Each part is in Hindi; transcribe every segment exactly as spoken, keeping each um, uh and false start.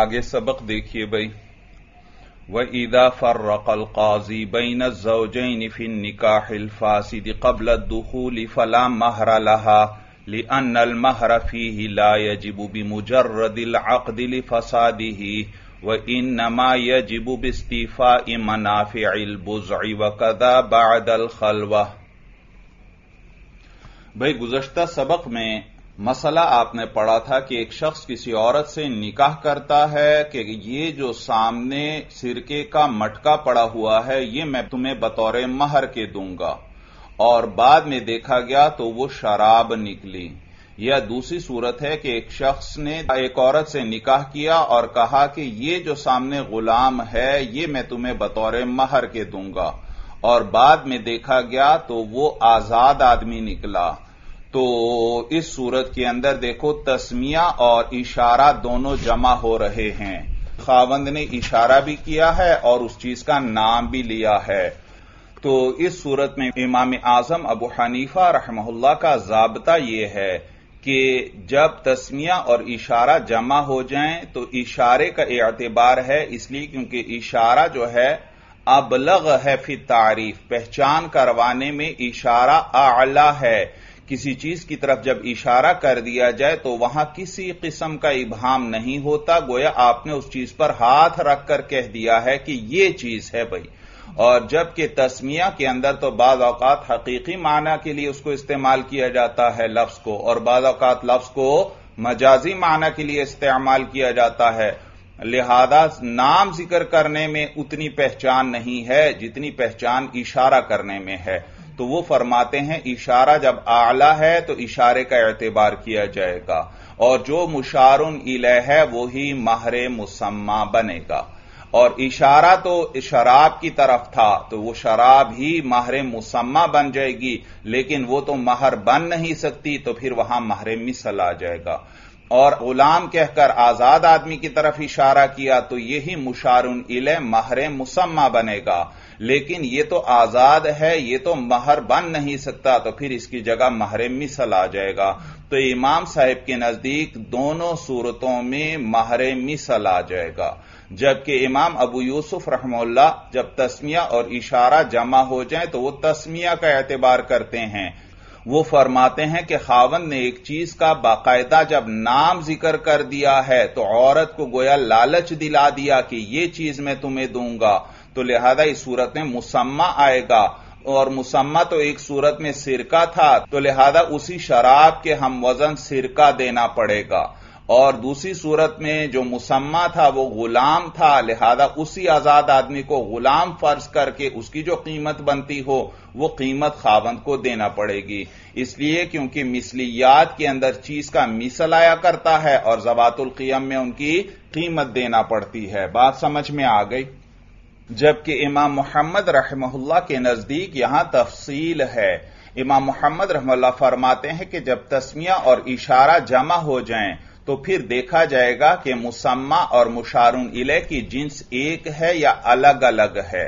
आगे सबक देखिए भाई। व इदा फर्रकल काजी बैन ज़ौजैन फी निकाहिल फासिद क़ब्ल दुखूल फला महर लहा लिअन्न अल महर फीहि ला यजिबु बिमुजर्रदिल अक़्द लिफ़सादिहि व इन्नमा यजिबु बिस्तिफ़ाइ मनाफ़िइल बुज़्इ व कज़ा बअदल ख़ल्वा। भाई गुज़श्ता सबक में मसला आपने पढ़ा था कि एक शख्स किसी औरत से निकाह करता है कि ये जो सामने सिरके का मटका पड़ा हुआ है ये मैं तुम्हें बतौर महर के दूंगा, और बाद में देखा गया तो वो शराब निकली। यह दूसरी सूरत है कि एक शख्स ने एक औरत से निकाह किया और कहा कि ये जो सामने गुलाम है ये मैं तुम्हें बतौर महर के दूंगा, और बाद में देखा गया तो वो आजाद आदमी निकला। तो इस सूरत के अंदर देखो तस्मिया और इशारा दोनों जमा हो रहे हैं। खावंद ने इशारा भी किया है और उस चीज का नाम भी लिया है। तो इस सूरत में इमाम आजम अबू हनीफा रहमहुल्लाह का ज़ाब्ता यह है कि जब तस्मिया और इशारा जमा हो जाएं तो इशारे का एतबार है, इसलिए क्योंकि इशारा जो है अबलग है फी तारीफ, पहचान करवाने में इशारा आला है। किसी चीज की तरफ जब इशारा कर दिया जाए तो वहां किसी किस्म का इबहाम नहीं होता, गोया आपने उस चीज पर हाथ रख कर कह दिया है कि ये चीज है भाई। और जबकि तस्मिया के अंदर तो बाज औकात हकीकी माना के लिए उसको इस्तेमाल किया जाता है लफ्ज को, और बाज औकात लफ्ज को मजाजी माना के लिए इस्तेमाल किया जाता है, लिहाजा नाम जिक्र करने में उतनी पहचान नहीं है जितनी पहचान इशारा करने में है। तो वो फरमाते हैं इशारा जब आला है तो इशारे का एतबार किया जाएगा, और जो मुशारुन इलैह है वही महरे मुसम्मा बनेगा। और इशारा तो शराब की तरफ था तो वो शराब ही महरे मुसम्मा बन जाएगी, लेकिन वो तो महर बन नहीं सकती, तो फिर वहां महरे मिसल आ जाएगा। और गुलाम कहकर आजाद आदमी की तरफ इशारा किया तो यही मुशारुन इले महरे मुसम्मा बनेगा, लेकिन ये तो आजाद है, ये तो महर बन नहीं सकता, तो फिर इसकी जगह महरे मिसल आ जाएगा। तो इमाम साहब के नजदीक दोनों सूरतों में महरे मिसल आ जाएगा। जबकि इमाम अबू यूसुफ रहमतुल्लाह जब तस्मिया और इशारा जमा हो जाए तो वो तस्मिया का एतबार करते हैं। वो फरमाते हैं कि खावंद ने एक चीज का बाकायदा जब नाम जिक्र कर दिया है तो औरत को गोया लालच दिला दिया कि ये चीज मैं तुम्हें दूंगा, तो लिहाजा इस सूरत में मुसम्मा आएगा। और मुसम्मा तो एक सूरत में सिरका था, तो लिहाजा उसी शराब के हम वजन सिरका देना पड़ेगा, और दूसरी सूरत में जो मुसम्मा था वो गुलाम था, लिहाजा उसी आजाद आदमी को गुलाम फर्ज करके उसकी जो कीमत बनती हो वो कीमत खावंद को देना पड़ेगी। इसलिए क्योंकि मिसलियात के अंदर चीज का मिसल आया करता है और ज़वातुल क़ियम में उनकी कीमत देना पड़ती है। बात समझ में आ गई। जबकि इमाम मोहम्मद रहमतुल्लाह के नजदीक यहां तफसील है। इमाम मोहम्मद रहमतुल्लाह फरमाते हैं कि जब तस्मिया और इशारा जमा हो जाएं तो फिर देखा जाएगा कि मुसम्मा और मुशारुन इले की जिन्स एक है या अलग अलग है।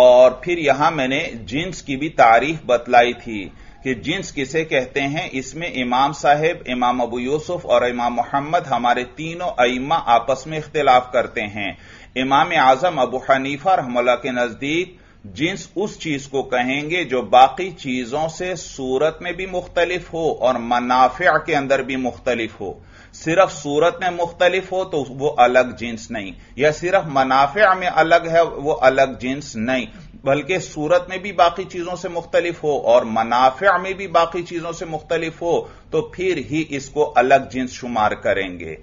और फिर यहां मैंने जिन्स की भी तारीफ बतलाई थी कि जिन्स किसे कहते हैं। इसमें इमाम साहब, इमाम अबू यूसुफ और इमाम मोहम्मद हमारे तीनों अइम्मा आपस में इख्तिलाफ करते हैं। इमाम आजम अबू हनीफा रहमतुल्लाह के नजदीक जिन्स उस चीज को कहेंगे जो बाकी चीजों से सूरत में भी मुख्तलिफ हो और मनाफिया के अंदर भी मुख्तलिफ हो। सिर्फ सूरत में मुख्तलिफ हो तो वो अलग जिन्स नहीं, या सिर्फ मनाफिया में अलग है वो अलग जिन्स नहीं, बल्कि सूरत में भी बाकी चीजों से मुख्तलिफ हो और मनाफिया में भी बाकी चीजों से मुख्तलिफ हो तो फिर ही इसको अलग जिन्स शुमार करेंगे।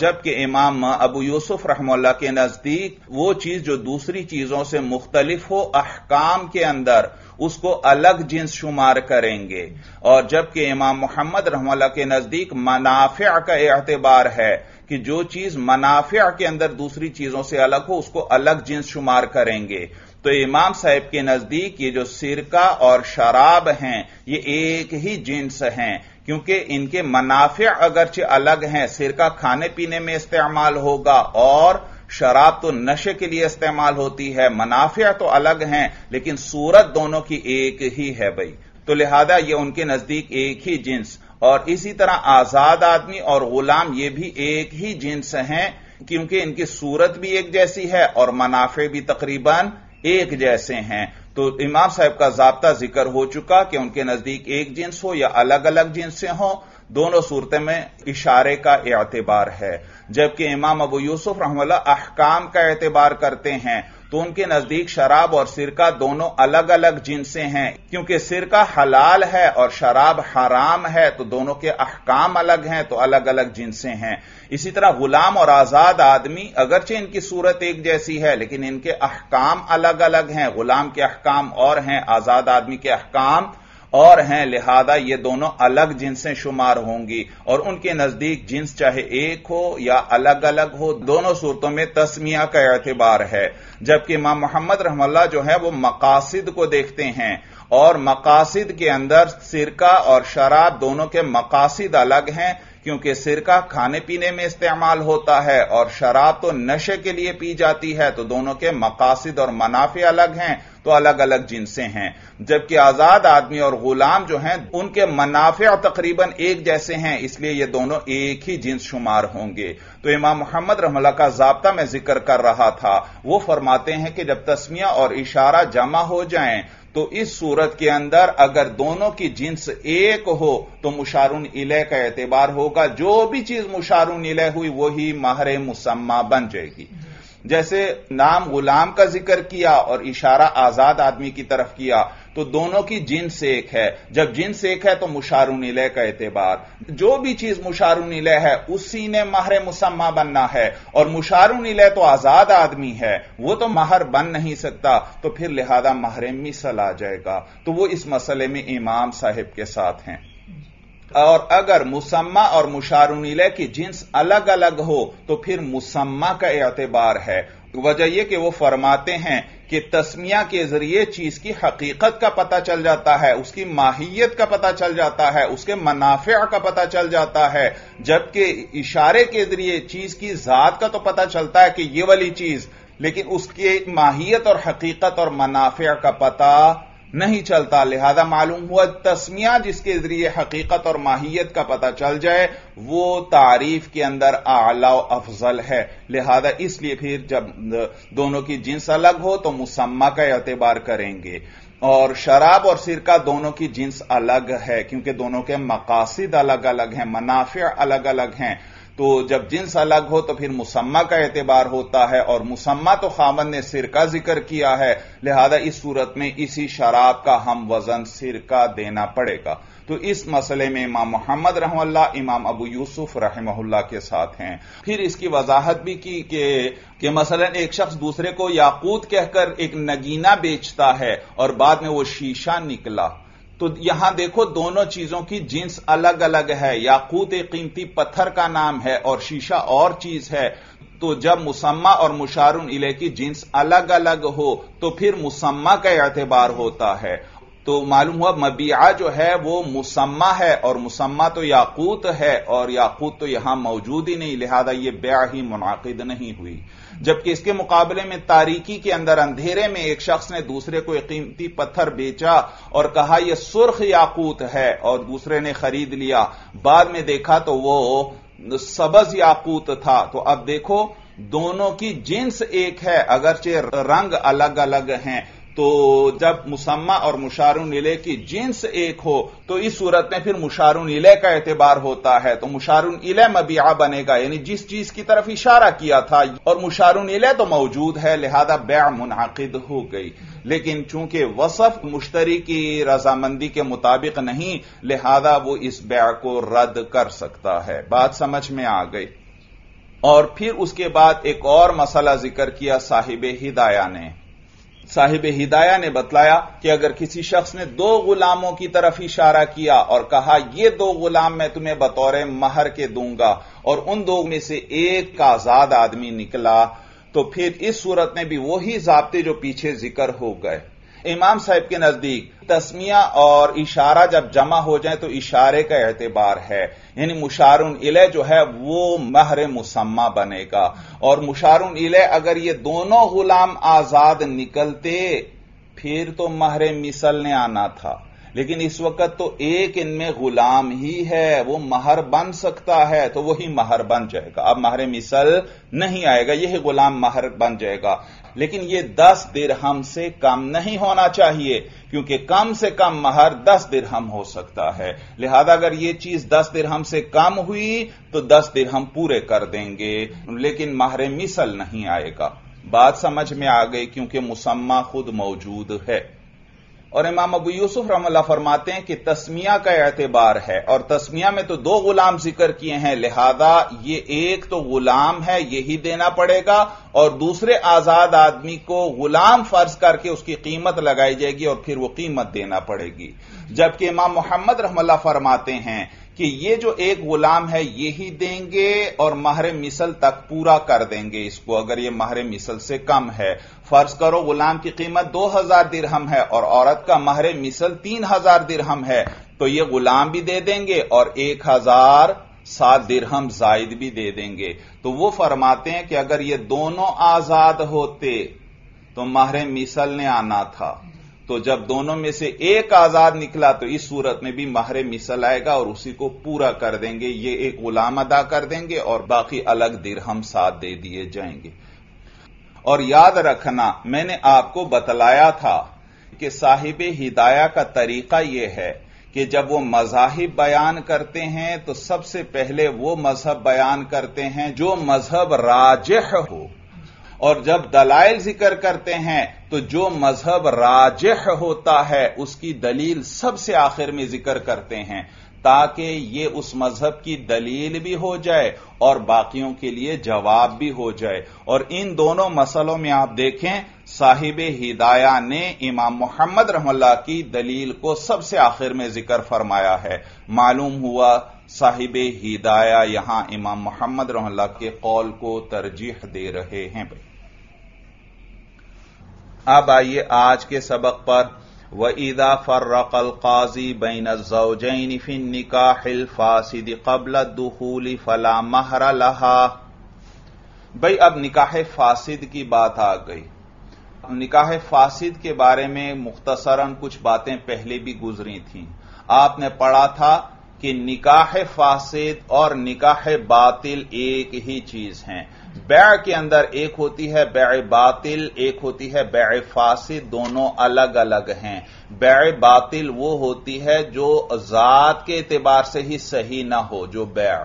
जबकि इमाम अबू यूसुफ रहमतुल्लाह के नजदीक वो चीज जो दूसरी चीजों से मुख्तलिफ हो अहकाम के अंदर, उसको अलग जिन्स शुमार करेंगे। और जबकि इमाम मोहम्मद रहमतुल्लाह के नजदीक मनाफिया का एतबार है कि जो चीज मनाफिया के अंदर दूसरी चीजों से अलग हो उसको अलग जिन्स शुमार करेंगे। तो इमाम साहब के नजदीक ये जो सिरका और शराब हैं ये एक ही जिन्स हैं, क्योंकि इनके मनाफिया अगरचे अलग हैं। सिरका खाने पीने में इस्तेमाल होगा और शराब तो नशे के लिए इस्तेमाल होती है, मनाफिया तो अलग हैं लेकिन सूरत दोनों की एक ही है भाई। तो लिहाजा ये उनके नजदीक एक ही जिन्स। और इसी तरह आजाद आदमी और गुलाम ये भी एक ही जिन्स हैं, क्योंकि इनकी सूरत भी एक जैसी है और मनाफे भी तकरीबन एक जैसे हैं। तो इमाम साहब का ज़ाब्ता जिक्र हो चुका कि उनके नजदीक एक जिन्स हो या अलग अलग जिन्सें हों, दोनों सूरत में इशारे का एतबार है। जबकि इमाम अबू यूसुफ रहमतुल्लाह अहकाम का एतबार करते हैं, तो उनके नजदीक शराब और सिरका दोनों अलग अलग जिन्सें हैं, क्योंकि सिरका हलाल है और शराब हराम है, तो दोनों के अहकाम अलग हैं, तो अलग अलग जिन्सें हैं। इसी तरह गुलाम और आजाद आदमी, अगरचे इनकी सूरत एक जैसी है, लेकिन इनके अहकाम अलग अलग हैं। गुलाम के अहकाम और हैं, आजाद आदमी के अहकाम और हैं, लिहाजा ये दोनों अलग जिन्सें शुमार होंगी। और उनके नजदीक जिन्स चाहे एक हो या अलग अलग हो, दोनों सूरतों में तस्मिया का एतबार है। जबकि इमाम मोहम्मद रहमतुल्लाह जो है वो मकासिद को देखते हैं, और मकासिद के अंदर सिरका और शराब दोनों के मकासिद अलग हैं, क्योंकि सिरका खाने पीने में इस्तेमाल होता है और शराब तो नशे के लिए पी जाती है, तो दोनों के मकासिद और मनाफे अलग हैं, तो अलग अलग जिन्सें हैं। जबकि आजाद आदमी और गुलाम जो हैं उनके मनाफे तकरीबन एक जैसे हैं, इसलिए ये दोनों एक ही जिन्स शुमार होंगे। तो इमाम मोहम्मद रहमतुल्लाह का ज़ाब्ता मैं जिक्र कर रहा था, वो फरमाते हैं कि जब तस्मिया और इशारा जमा हो जाएं, तो इस सूरत के अंदर अगर दोनों की जिन्स एक हो तो मुशारुन इलह का एतबार होगा, जो भी चीज मुशारुन इलह हुई वही महरे मुसम्मा बन जाएगी। जैसे नाम गुलाम का जिक्र किया और इशारा आजाद आदमी की तरफ किया, तो दोनों की जिन्स एक है। जब जिन्स एक है तो मुशारुन इलह का एतबार, जो भी चीज मुशारुन इलह है उसी ने महरे मुसम्मा बनना है, और मुशारुन इलह तो आजाद आदमी है, वो तो महर बन नहीं सकता, तो फिर लिहाजा महरे मिसल आ जाएगा। तो वो इस मसले में इमाम साहब के साथ हैं। और अगर मुसम्मा और मुशारुन इलह की जिन्स अलग अलग हो तो फिर मुसम्मा का एतबार है। वजह यह कि वो फरमाते हैं कि तस्मिया के जरिए चीज की हकीकत का पता चल जाता है, उसकी माहियत का पता चल जाता है, उसके मनाफे का पता चल जाता है। जबकि इशारे के जरिए चीज की जात का तो पता चलता है कि यह वाली चीज, लेकिन उसके माहियत और हकीकत और मनाफे का पता नहीं चलता। लिहाजा मालूम हुआ तस्मिया जिसके जरिए हकीकत और माहियत का पता चल जाए वो तारीफ के अंदर आला और अफजल है। लिहाजा इसलिए फिर जब दोनों की जिन्स अलग हो तो मुसम्मा का एतबार करेंगे। और शराब और सिरका दोनों की जिन्स अलग है, क्योंकि दोनों के मकासिद अलग अलग हैं, मनाफे अलग अलग हैं। तो जब जिन्स अलग हो तो फिर मुसम्मा का एतबार होता है, और मुसम्मा तो खामन ने सिरका जिक्र किया है, लिहाजा इस सूरत में इसी शराब का हम वजन सिरका देना पड़ेगा। तो इस मसले में इमाम मोहम्मद रहमतुल्लाह इमाम अबू यूसुफ रहमतुल्लाह के साथ हैं। फिर इसकी वजाहत भी की कि, कि मसलन एक शख्स दूसरे को याकूत कहकर एक नगीना बेचता है और बाद में वो शीशा निकला। तो यहां देखो दोनों चीजों की जिन्स अलग अलग है। याकूत एक कीमती पत्थर का नाम है और शीशा और चीज है। तो जब मुसम्मा और मुशारुन इलह की जिन्स अलग अलग हो तो फिर मुसम्मा का एतबार होता है। तो मालूम हुआ मबिया जो है वो मुसम्मा है, और मुसम्मा तो याकूत है, और याकूत तो यहां मौजूद ही नहीं, लिहाजा ये बेअ ही मुनाकिद नहीं हुई। जबकि इसके मुकाबले में तारीकी के अंदर अंधेरे में एक शख्स ने दूसरे को एक कीमती पत्थर बेचा और कहा यह सुर्ख याकूत है, और दूसरे ने खरीद लिया, बाद में देखा तो वो सबज याकूत था। तो अब देखो दोनों की जिन्स एक है, अगरचे रंग अलग अलग हैं। तो जब मुसम्मा और मुशारुन इलह की जिन्स एक हो तो इस सूरत में फिर मुशारुन इलह का एतबार होता है। तो मुशारुन इलह मबिया बनेगा, यानी जिस चीज की तरफ इशारा किया था, और मुशारुन इलह तो मौजूद है, लिहाजा बेअ मुनाकिद हो गई। लेकिन चूंकि वसफ मुश्तरी की रजामंदी के मुताबिक नहीं, लिहाजा वो इस बेअ को रद्द कर सकता है। बात समझ में आ गई। और फिर उसके बाद एक और मसला जिक्र किया साहिब हिदाया ने। साहिब हिदाया ने बतलाया कि अगर किसी शख्स ने दो गुलामों की तरफ इशारा किया और कहा ये दो गुलाम मैं तुम्हें बतौर महर के दूंगा, और उन दो में से एक का आजाद आदमी निकला, तो फिर इस सूरत में भी वही ज़ाब्ते जो पीछे जिक्र हो गए। इमाम साहब के नजदीक तस्मिया और इशारा जब जमा हो जाए तो इशारे का एतबार है, यानी मुशारुन इलह जो है वो महरे मुसम्मा बनेगा। और मुशारुन इलह अगर ये दोनों गुलाम आजाद निकलते फिर तो महरे मिसल ने आना था, लेकिन इस वक्त तो एक इनमें गुलाम ही है, वो महर बन सकता है तो वही महर बन जाएगा, अब महर मिसल नहीं आएगा, यही गुलाम महर बन जाएगा। लेकिन ये दस दिरहम से कम नहीं होना चाहिए, क्योंकि कम से कम महर दस दिरहम हो सकता है, लिहाजा अगर ये चीज दस दिरहम से कम हुई तो दस दिरहम पूरे कर देंगे, लेकिन महर मिसल नहीं आएगा। बात समझ में आ गई, क्योंकि मुसम्मा खुद मौजूद है। और इमाम अबू यूसुफ रहमतुल्लाह फरमाते हैं कि तस्मिया का एतबार है, और तस्मिया में तो दो गुलाम जिक्र किए हैं, लिहाजा ये एक तो गुलाम है यही देना पड़ेगा, और दूसरे आजाद आदमी को गुलाम फर्ज करके उसकी कीमत लगाई जाएगी और फिर वो कीमत देना पड़ेगी। जबकि इमाम मोहम्मद रहमतुल्लाह फरमाते हैं कि ये जो एक गुलाम है यही देंगे और महर मिसल तक पूरा कर देंगे इसको, अगर ये महर मिसल से कम है। फर्ज करो गुलाम की कीमत दो हजार दिरहम है और औरत का महर मिसल तीन हजार दिरहम है, तो ये गुलाम भी दे देंगे और एक हजार सात दिरहम जायद भी दे देंगे। तो वो फरमाते हैं कि अगर ये दोनों आजाद होते तो महर मिसल ने आना था, तो जब दोनों में से एक आजाद निकला तो इस सूरत में भी महर मिसल आएगा और उसी को पूरा कर देंगे, ये एक गुलाम अदा कर देंगे और बाकी अलग दिरहम साथ दे दिए जाएंगे। और याद रखना, मैंने आपको बतलाया था कि साहिब हिदाया का तरीका यह है कि जब वो मज़ाहिब बयान करते हैं तो सबसे पहले वो मजहब बयान करते हैं जो मजहब राजिह हो, और जब दलाइल जिक्र करते हैं तो जो मजहब राजिह होता है उसकी दलील सबसे आखिर में जिक्र करते हैं, ताकि ये उस मजहब की दलील भी हो जाए और बाकियों के लिए जवाब भी हो जाए। और इन दोनों मसलों में आप देखें, साहिब हिदाया ने इमाम मोहम्मद रहमतुल्लाह की दलील को सबसे आखिर में जिक्र फरमाया है। मालूम हुआ साहिब हिदाया यहां इमाम मोहम्मद रहमतुल्लाह के कौल को तरजीह दे रहे हैं। अब आइए आज के सबक पर। वइज़ा फ़र्रक़ अल-क़ाज़ी बैन अज़-ज़ौजैन फ़ी निकाह अल-फ़ासिद क़ब्ल अद-दुख़ूल फ़ला महर लहा। भाई अब निकाह फ़ासिद की बात आ गई। निकाह फ़ासिद के बारे में मुख्तसरन कुछ बातें पहले भी गुजरी थीं। आपने पढ़ा था कि निकाह फ़ासिद और निकाह बातिल एक ही चीज हैं। बैअ के अंदर एक होती है बैअ बातिल, एक होती है बैअ फासिद, दोनों अलग अलग हैं। बैअ बातिल वो होती है जो जात के एतबार से ही सही ना हो, जो बैअ,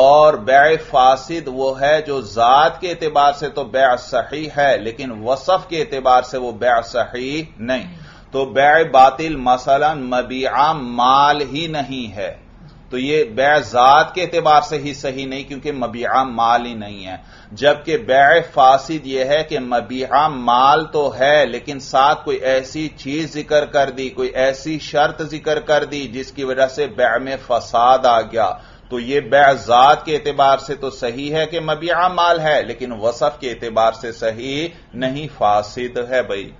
और बैअ फासिद वो है जो जात के एतबार से तो बैअ सही है लेकिन वसफ के एतबार से वो बैअ सही नहीं। तो बैअ बातिल मसलन मबीआ माल ही नहीं है, तो ये बैअ जात के एतबार से ही सही नहीं क्योंकि मबीआ माल ही नहीं है। जबकि बैअ फासिद यह है कि मबीआ माल तो है लेकिन साथ कोई ऐसी चीज जिक्र कर दी, कोई ऐसी शर्त जिक्र कर दी जिसकी वजह से बैअ में फसाद आ गया, तो ये बैअ जात के एतबार से तो सही है कि मबीआ माल है लेकिन वसफ के एतबार से सही नहीं, फासिद है भाई।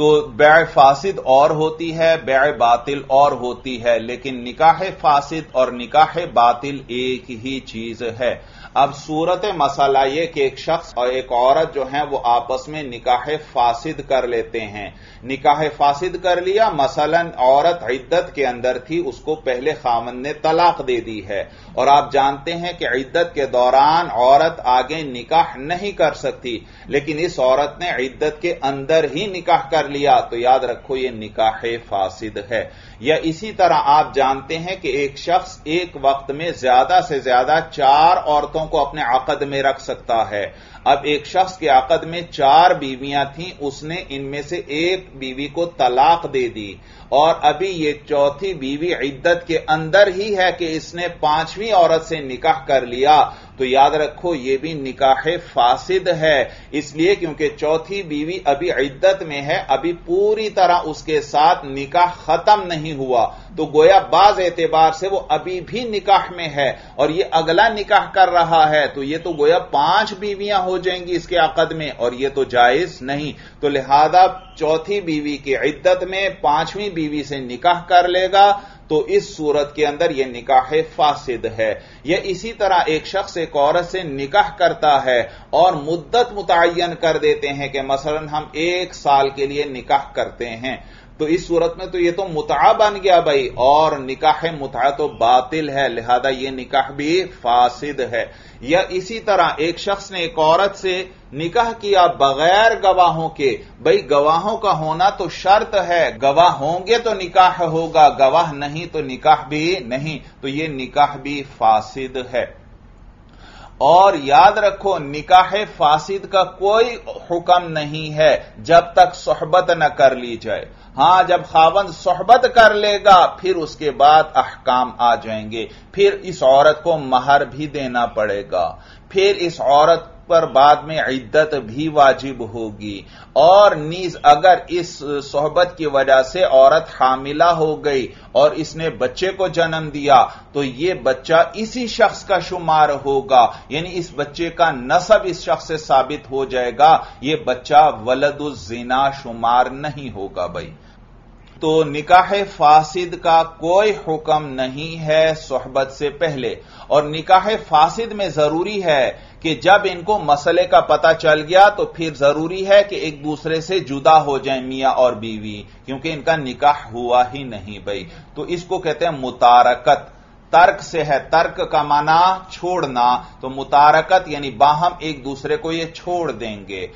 तो बैअ फासिद और होती है, बैअ बातिल और होती है, लेकिन निकाह फासिद और निकाह बातिल एक ही चीज है। अब सूरत मसला यह कि एक शख्स और एक औरत जो है वो आपस में निकाह फासिद कर लेते हैं। निकाह फासिद कर लिया, मसलन औरत इद्दत के अंदर थी, उसको पहले खामन ने तलाक दे दी है, और आप जानते हैं कि इद्दत के दौरान औरत आगे निकाह नहीं कर सकती, लेकिन इस औरत ने इद्दत के अंदर ही निकाह कर लिया, तो याद रखो ये निकाह फासिद है। या इसी तरह आप जानते हैं कि एक शख्स एक वक्त में ज्यादा से ज्यादा चार औरतों को अपने अक़द में रख सकता है। अब एक शख्स के अक़द में चार बीवियां थीं, उसने इनमें से एक बीवी को तलाक दे दी, और अभी ये चौथी बीवी इद्दत के अंदर ही है कि इसने पांचवीं औरत से निकाह कर लिया, तो याद रखो ये भी निकाह फासिद है, इसलिए क्योंकि चौथी बीवी अभी इद्दत में है, अभी पूरी तरह उसके साथ निकाह खत्म नहीं हुआ, तो गोया बाज एतबार से वो अभी भी निकाह में है, और ये अगला निकाह कर रहा है, तो ये तो गोया पांच बीवियां हो जाएंगी इसके अक़द में, और ये तो जायज नहीं, तो लिहाजा चौथी बीवी की इद्दत में पांचवीं बीवी से निकाह कर लेगा, तो इस सूरत के अंदर यह निकाह फासिद है। यह इसी तरह एक शख्स एक औरत से निकाह करता है और मुद्दत मुतय्यन कर देते हैं कि मसलन हम एक साल के लिए निकाह करते हैं, तो इस सूरत में तो ये तो मुतआ बन गया भाई, और निकाह मुतआ तो बातिल है, लिहाजा ये निकाह भी फासिद है। या इसी तरह एक शख्स ने एक औरत से निकाह किया बगैर गवाहों के, भाई गवाहों का होना तो शर्त है, गवाह होंगे तो निकाह होगा, गवाह नहीं तो निकाह भी नहीं, तो ये निकाह भी फासिद है। और याद रखो निकाह फासिद का कोई हुक्म नहीं है जब तक सोहबत न कर ली जाए। हां, जब खावंद सोहबत कर लेगा फिर उसके बाद अहकाम आ जाएंगे, फिर इस औरत को महर भी देना पड़ेगा, फिर इस औरत पर बाद में इद्दत भी वाजिब होगी, और नीज अगर इस सोहबत की वजह से औरत हामिला हो गई और इसने बच्चे को जन्म दिया तो यह बच्चा इसी शख्स का शुमार होगा, यानी इस बच्चे का नसब इस शख्स से साबित हो जाएगा, यह बच्चा वलदुज़्ज़िना शुमार नहीं होगा भाई। तो निकाह फासिद का कोई हुक्म नहीं है सोहबत से पहले। और निकाह फासिद में जरूरी है कि जब इनको मसले का पता चल गया तो फिर जरूरी है कि एक दूसरे से जुदा हो जाए मियां और बीवी, क्योंकि इनका निकाह हुआ ही नहीं भाई। तो इसको कहते हैं मुतारकत, तर्क से है, तर्क का माना छोड़ना, तो मुतारकत यानी बाहम एक दूसरे को ये छोड़ देंगे।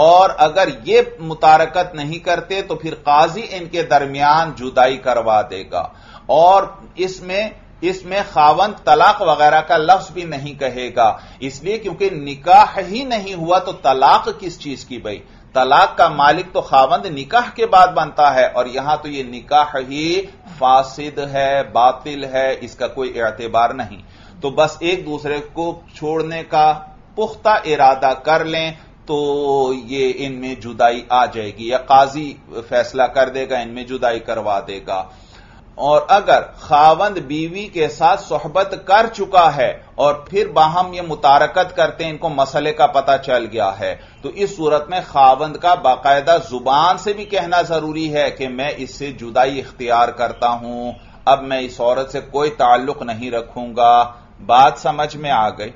और अगर ये मुतारकत नहीं करते तो फिर काजी इनके दरमियान जुदाई करवा देगा। और इसमें इसमें खावंद तलाक वगैरह का लफ्ज भी नहीं कहेगा, इसलिए क्योंकि निकाह ही नहीं हुआ तो तलाक किस चीज की भाई, तलाक का मालिक तो खावंद निकाह के बाद बनता है, और यहां तो यह निकाह ही फासिद है, बातिल है, इसका कोई एतबार नहीं। तो बस एक दूसरे को छोड़ने का पुख्ता इरादा कर लें तो ये इनमें जुदाई आ जाएगी, या काजी फैसला कर देगा, इनमें जुदाई करवा देगा। और अगर खावंद बीवी के साथ सोहबत कर चुका है और फिर बाहम ये मुतारकत करते हैं, इनको मसले का पता चल गया है, तो इस सूरत में खावंद का बाकायदा जुबान से भी कहना जरूरी है कि मैं इससे जुदाई इख्तियार करता हूं, अब मैं इस औरत से कोई ताल्लुक नहीं रखूंगा। बात समझ में आ गई?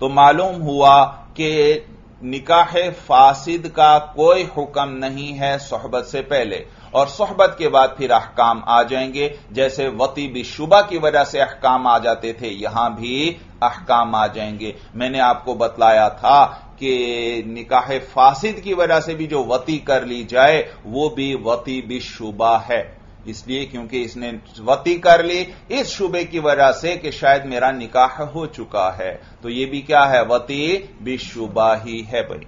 तो मालूम हुआ कि निकाह फासिद का कोई हुक्म नहीं है सोहबत से पहले, और सोहबत के बाद फिर अहकाम आ जाएंगे। जैसे वती बिशुबा की वजह से अहकाम आ जाते थे, यहां भी अहकाम आ जाएंगे। मैंने आपको बतलाया था कि निकाह फासिद की वजह से भी जो वती कर ली जाए वो भी वती बिशुबा है, इसलिए क्योंकि इसने वती कर ली इस शुबे की वजह से कि शायद मेरा निकाह हो चुका है, तो यह भी क्या है, वती बिशुबा ही है भाई।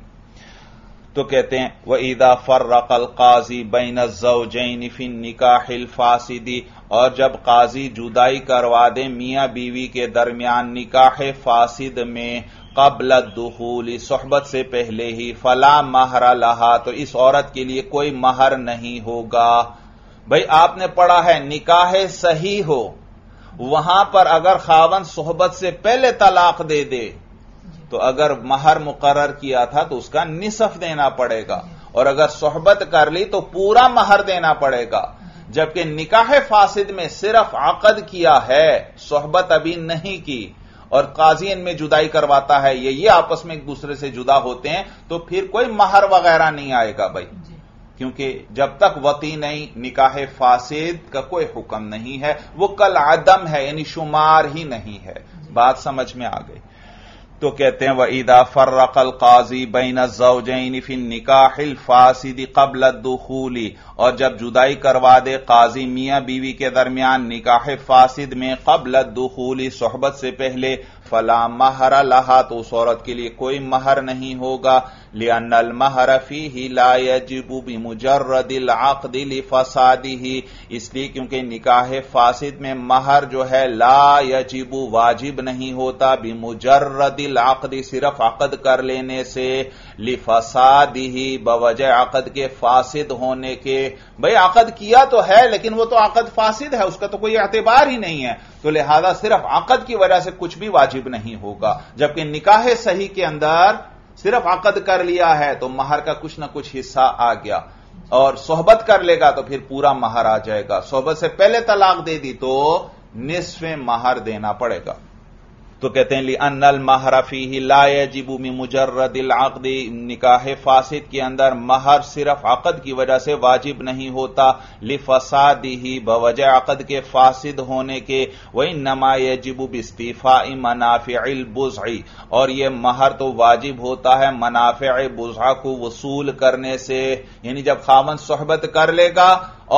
तो कहते हैं व इदा फर्रकल काजी बैन ज़ौजैन फी निकाहिल फासिदी, और जब काजी जुदाई करवा दे मियां बीवी के दरमियान निकाह फासिद में कबल दुखूली, सोहबत से पहले ही, फला महर लहा, तो इस औरत के लिए कोई महर नहीं होगा भाई। आपने पढ़ा है निकाह सही हो, वहां पर अगर खावन सोहबत से पहले तलाक दे दे तो अगर महर मुकर्रर किया था तो उसका निसफ देना पड़ेगा, और अगर सोहबत कर ली तो पूरा महर देना पड़ेगा। जबकि निकाह फासिद में सिर्फ आकद किया है, सोहबत अभी नहीं की, और काजी इनमें जुदाई करवाता है, ये ये आपस में एक दूसरे से जुदा होते हैं, तो फिर कोई महर वगैरह नहीं आएगा भाई, क्योंकि जब तक वती नहीं, निकाह फासिद का कोई हुक्म नहीं है, वो कल आदम है, यानी शुमार ही नहीं है। बात समझ में आ गई? तो कहते हैं वईदा फर्रकल काजी बैन ज़ौजैन फी निकाहिल फासिद कबल दुखूली, और जब जुदाई करवा दे काजी मियां बीवी के दरमियान निकाह फासिद में कबल दुखूली, सोहबत से पहले, फला महर लहा, तो उस औरत के लिए कोई महर नहीं होगा। लिअन्नल महर फीही ला यजिबु बिमुजर्रदिल अक़्दि लिफ़सादिही, इसलिए क्योंकि निकाह फासिद में महर जो है ला यजिबु वाजिब नहीं होता, बिमुजर्रदिल अक़्दि सिर्फ अक़द कर लेने से, लिफ़सादिही बवजह अक़द के फासिद होने के। भाई अक़द किया तो है लेकिन वो तो अक़द फासिद है, उसका तो कोई एतबार ही नहीं है, तो लिहाजा सिर्फ अक़द की वजह से कुछ भी वाजिब नहीं होगा। जबकि निकाह सही के अंदर सिर्फ अक़द कर लिया है तो महर का कुछ ना कुछ हिस्सा आ गया, और सोहबत कर लेगा तो फिर पूरा महर आ जाएगा, सोहबत से पहले तलाक दे दी तो निस्फ़े महर देना पड़ेगा। तो कहते हैं लिअन्नल महर फीही ला यजिबु मिन मुजर्रदिल अक़्द, निकाह फासिद के अंदर महर सिर्फ अक़द की वजह से वाजिब नहीं होता, लिफसादिही बवजह अक़द के फासिद होने के, व इन्नमा यजिबु बिस्तिफ़ाइ मनाफ़िअिल बुज़ई, और यह महर तो वाजिब होता है मनाफ़िअ बुज़ा को वसूल करने से। यानी जब खामन सोहबत कर लेगा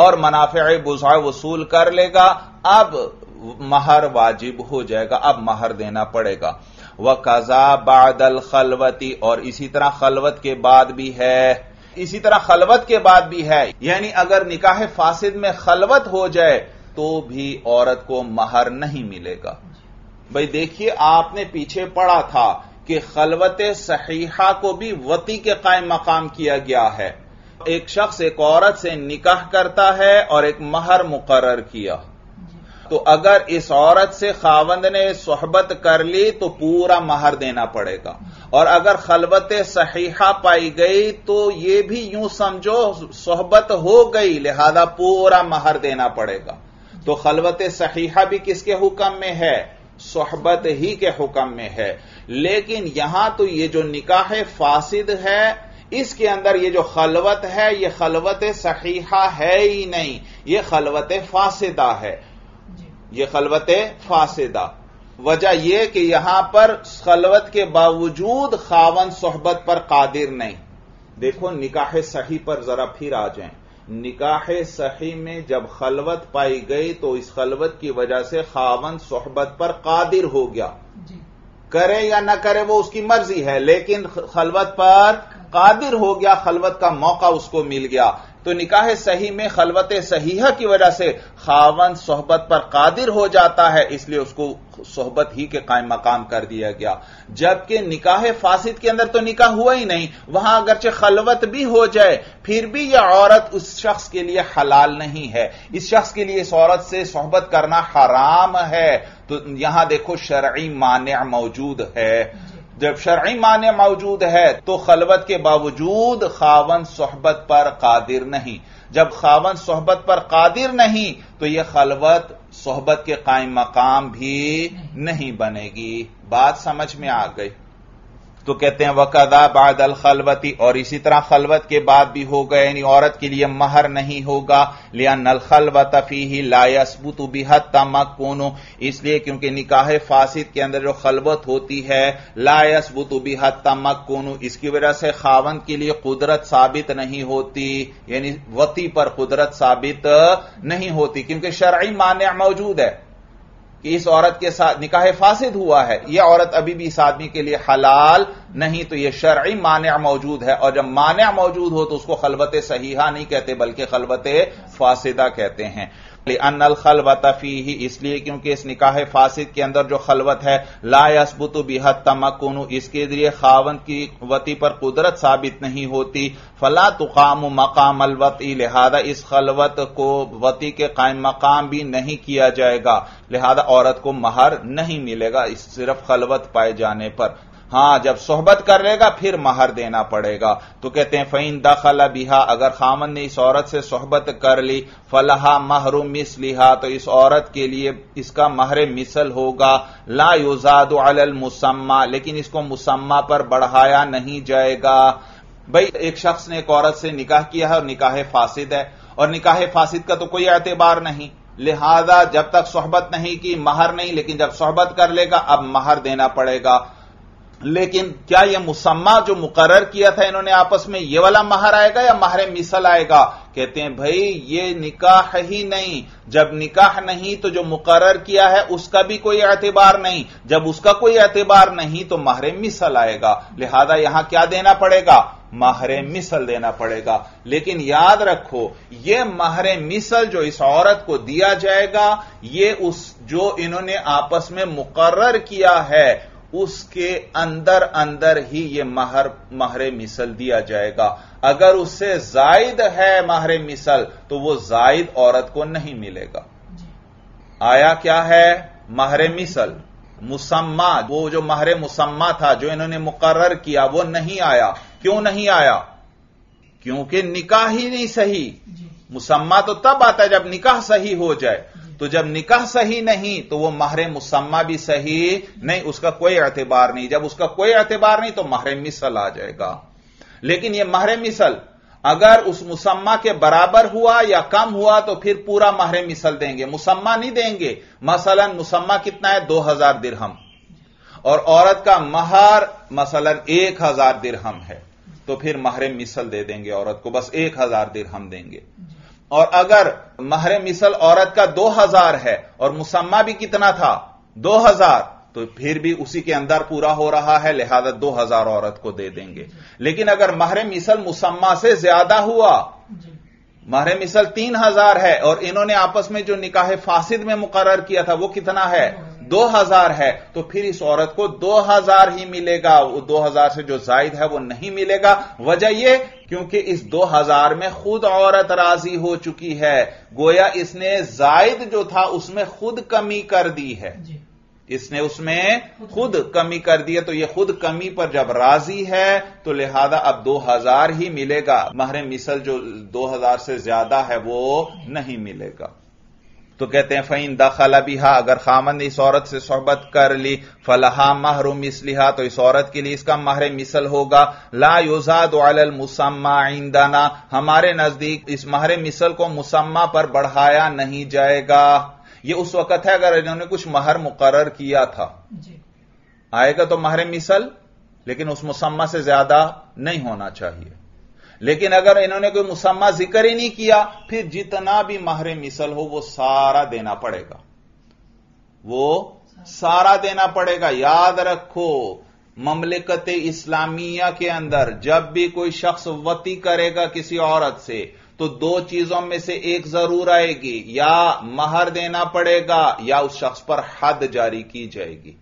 और मनाफ़िअ बुज़ा वसूल कर लेगा अब महर वाजिब हो जाएगा, अब महर देना पड़ेगा। व कज़ा बादल खलवती, और इसी तरह खलवत के बाद भी है, इसी तरह खलवत के बाद भी है, यानी अगर निकाह फासिद में खलवत हो जाए तो भी औरत को महर नहीं मिलेगा। भाई देखिए आपने पीछे पढ़ा था कि खलवत सहीहा को भी वती के कायम मकाम किया गया है। एक शख्स एक औरत से निकाह करता है और एक महर मुकर्रर किया, तो अगर इस औरत से खावंद ने सोहबत कर ली तो पूरा महर देना पड़ेगा, और अगर खलवत सहीहा पाई गई तो ये भी यूं समझो सोहबत हो गई, लिहाजा पूरा महर देना पड़ेगा। तो खलवत सहीहा भी किसके हुक्म में है? सोहबत ही के हुक्म में है। लेकिन यहां तो ये जो निकाह फासिद है इसके अंदर ये जो खलवत है ये खलवत सहीहा है ही नहीं, ये खलवत फासिदा है, ये खलवत फासिदा। वजह यह कि यहां पर खलवत के बावजूद खावन सोहबत पर कादिर नहीं। देखो निकाह सही पर जरा फिर आ जाए, निकाह सही में जब खलवत पाई गई तो इस खलवत की वजह से खावन सोहबत पर कादिर हो गया, करे या ना करे वो उसकी मर्जी है, लेकिन खलवत पर कादिर हो गया, खलवत का मौका उसको मिल गया। तो निकाह सही में खलवत सहीहा की वजह से खावन सोहबत पर कादिर हो जाता है, इसलिए उसको सोहबत ही के कायम मकाम कर दिया गया। जबकि निकाह फासिद के अंदर तो निकाह हुआ ही नहीं, वहां अगरचे खलवत भी हो जाए फिर भी यह औरत उस शख्स के लिए हलाल नहीं है, इस शख्स के लिए इस औरत से सोहबत करना हराम है। तो यहां देखो शरई माने मौजूद है, जब शरई माने मौजूद है तो खलवत के बावजूद खावन सोहबत पर कादिर नहीं, जब खावन सोहबत पर कादिर नहीं तो यह खलवत सोहबत के कायम मकाम भी नहीं बनेगी। बात समझ में आ गई। तो कहते हैं वकदा बादल खलवती, और इसी तरह खलवत के बाद भी हो गए, यानी औरत के लिए महर नहीं होगा। लिअन्नल खलवत फीही ला यसबुतु बिहा तमक्कुन, इसलिए क्योंकि निकाह फासिद के अंदर जो खलवत होती है ला यसबुतु बिहा तमक्कुन, इसकी वजह से खावंद के लिए कुदरत साबित नहीं होती, यानी वती पर कुदरत साबित नहीं होती, क्योंकि शरई माने मौजूद है कि इस औरत के साथ निकाह फासिद हुआ है, यह औरत अभी भी इस आदमी के लिए हलाल नहीं, तो यह शरई मानिया मौजूद है, और जब मानिया मौजूद हो तो उसको खलवत सहीहा नहीं कहते बल्कि खलवत फासिदा कहते हैं। लिअन्नल खलवत फीही, इसलिए क्योंकि इस निकाह फासिद के अंदर जो खलवत है ला यसबुतु बिहा तमक्कुन, इसके जरिए खावंद की वती पर कुदरत साबित नहीं होती। फला तुकाम मकामल वती, लिहाजा इस खलवत को वती के कायम मकाम भी नहीं किया जाएगा, लिहाजा औरत को महर नहीं मिलेगा इस सिर्फ खलवत पाए जाने पर। हां जब सोहबत कर लेगा फिर महर देना पड़ेगा। तो कहते हैं फइन दखला बिहा, अगर खामन ने इस औरत से सोहबत कर ली फलहा महरु मिसलिहा, तो इस औरत के लिए इसका महर मिसल होगा। ला युजादु अलल मुसम्मा, लेकिन इसको मुसम्मा पर बढ़ाया नहीं जाएगा। भाई एक शख्स ने एक औरत से निकाह किया है और निकाह फासिद है, और निकाह फासिद का तो कोई एतबार नहीं, लिहाजा जब तक सोहबत नहीं की महर नहीं, लेकिन जब सोहबत कर लेगा अब महर देना पड़ेगा। लेकिन क्या यह मुसम्मा जो मुकर्रर किया था इन्होंने आपस में यह वाला महर आएगा या महर मिसल आएगा? कहते हैं भाई ये निकाह ही नहीं, जब निकाह नहीं तो जो मुकर्रर किया है उसका भी कोई एतबार नहीं, जब उसका कोई एतबार नहीं तो महर मिसल आएगा, लिहाजा यहां क्या देना पड़ेगा? महर मिसल देना पड़ेगा। लेकिन याद रखो यह महर मिसल जो इस औरत को दिया जाएगा ये उस जो इन्होंने आपस में मुकर्रर किया है उसके अंदर अंदर ही यह महर महरे मिसल दिया जाएगा। अगर उससे जायद है महरे मिसल तो वो जायद औरत को नहीं मिलेगा। आया क्या है? महरे मिसल। मुसम्मा वो जो महरे मुसम्मा था जो इन्होंने मुकर्रर किया वो नहीं आया। क्यों नहीं आया? क्योंकि निकाह ही नहीं सही। मुसम्मा तो तब आता है जब निकाह सही हो जाए। तो जब निकाह सही नहीं तो वो महरे मुसम्मा भी सही नहीं, उसका कोई एतबार नहीं। जब उसका कोई एतबार नहीं तो महरे मिसल आ जाएगा। लेकिन ये महरे मिसल अगर उस मुसम्मा के बराबर हुआ या कम हुआ तो फिर पूरा महरे मिसल देंगे, मुसम्मा नहीं देंगे। मसलन मुसम्मा कितना है दो हजार दिरहम और औरत का महर मसलन एक हजार दिरहम है, तो फिर महरे मिसल दे देंगे औरत को, बस एक हजार दिरहम देंगे। और अगर महरे मिसल औरत का दो हजार है और मुसम्मा भी कितना था दो हजार, तो फिर भी उसी के अंदर पूरा हो रहा है, लिहाजा दो हजार औरत को दे देंगे। लेकिन अगर महरे मिसल मुसम्मा से ज्यादा हुआ, महरे मिसल तीन हजार है और इन्होंने आपस में जो निकाह फासिद में मुकर्रर किया था वो कितना है दो हजार है, तो फिर इस औरत को दो हजार ही मिलेगा, वो दो हजार से जो जायद है वो नहीं मिलेगा। वजह यह क्योंकि इस दो हजार में खुद औरत राजी हो चुकी है, गोया इसने जायद जो था उसमें खुद कमी कर दी है, इसने उसमें खुद कमी कर दी है। तो यह खुद कमी पर जब राजी है तो लिहाजा अब दो हजार ही मिलेगा, महरे मिसल जो दो हजार से ज्यादा है वो नहीं मिलेगा। तो कहते हैं फईन दखला बिहा, अगर खामन ने इस औरत से सोहबत कर ली, फलहा महरु मिसलिहा, तो इस औरत के लिए इसका महरे मिसल होगा। ला युजादु अलल मुसम्मा इंदना, हमारे नजदीक इस महरे मिसल को मुसम्मा पर बढ़ाया नहीं जाएगा। यह उस वक्त है अगर इन्होंने कुछ महर मुकर्रर किया था, आएगा तो महरे मिसल, लेकिन उस मुसम्मा से ज्यादा नहीं होना चाहिए। लेकिन अगर इन्होंने कोई मुसम्मा जिक्र ही नहीं किया, फिर जितना भी महरे मिसल हो वो सारा देना पड़ेगा, वो सारा देना पड़ेगा। याद रखो ममलिकत इस्लामिया के अंदर जब भी कोई शख्स वती करेगा किसी औरत से तो दो चीजों में से एक जरूर आएगी, या महर देना पड़ेगा या उस शख्स पर हद जारी की जाएगी,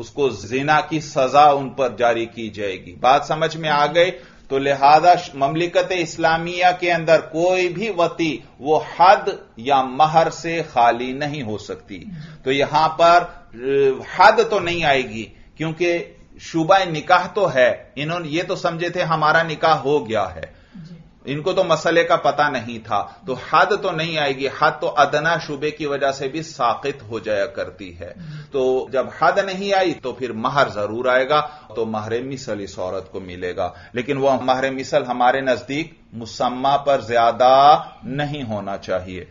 उसको जिना की सजा उन पर जारी की जाएगी। बात समझ में आ गई? तो लिहाजा ममलिकत इस्लामिया के अंदर कोई भी वती वो हद या महर से खाली नहीं हो सकती। तो यहां पर हद तो नहीं आएगी क्योंकि शुबा निकाह तो है, इन्होंने ये तो समझे थे हमारा निकाह हो गया है, इनको तो मसले का पता नहीं था। तो हद तो नहीं आएगी, हद तो अदना शुबे की वजह से भी साकित हो जाया करती है। तो जब हद नहीं आई तो फिर महर जरूर आएगा, तो महरे मिसल इस औरत को मिलेगा। लेकिन वह महरे मिसल हमारे नजदीक मुसम्मा पर ज्यादा नहीं होना चाहिए।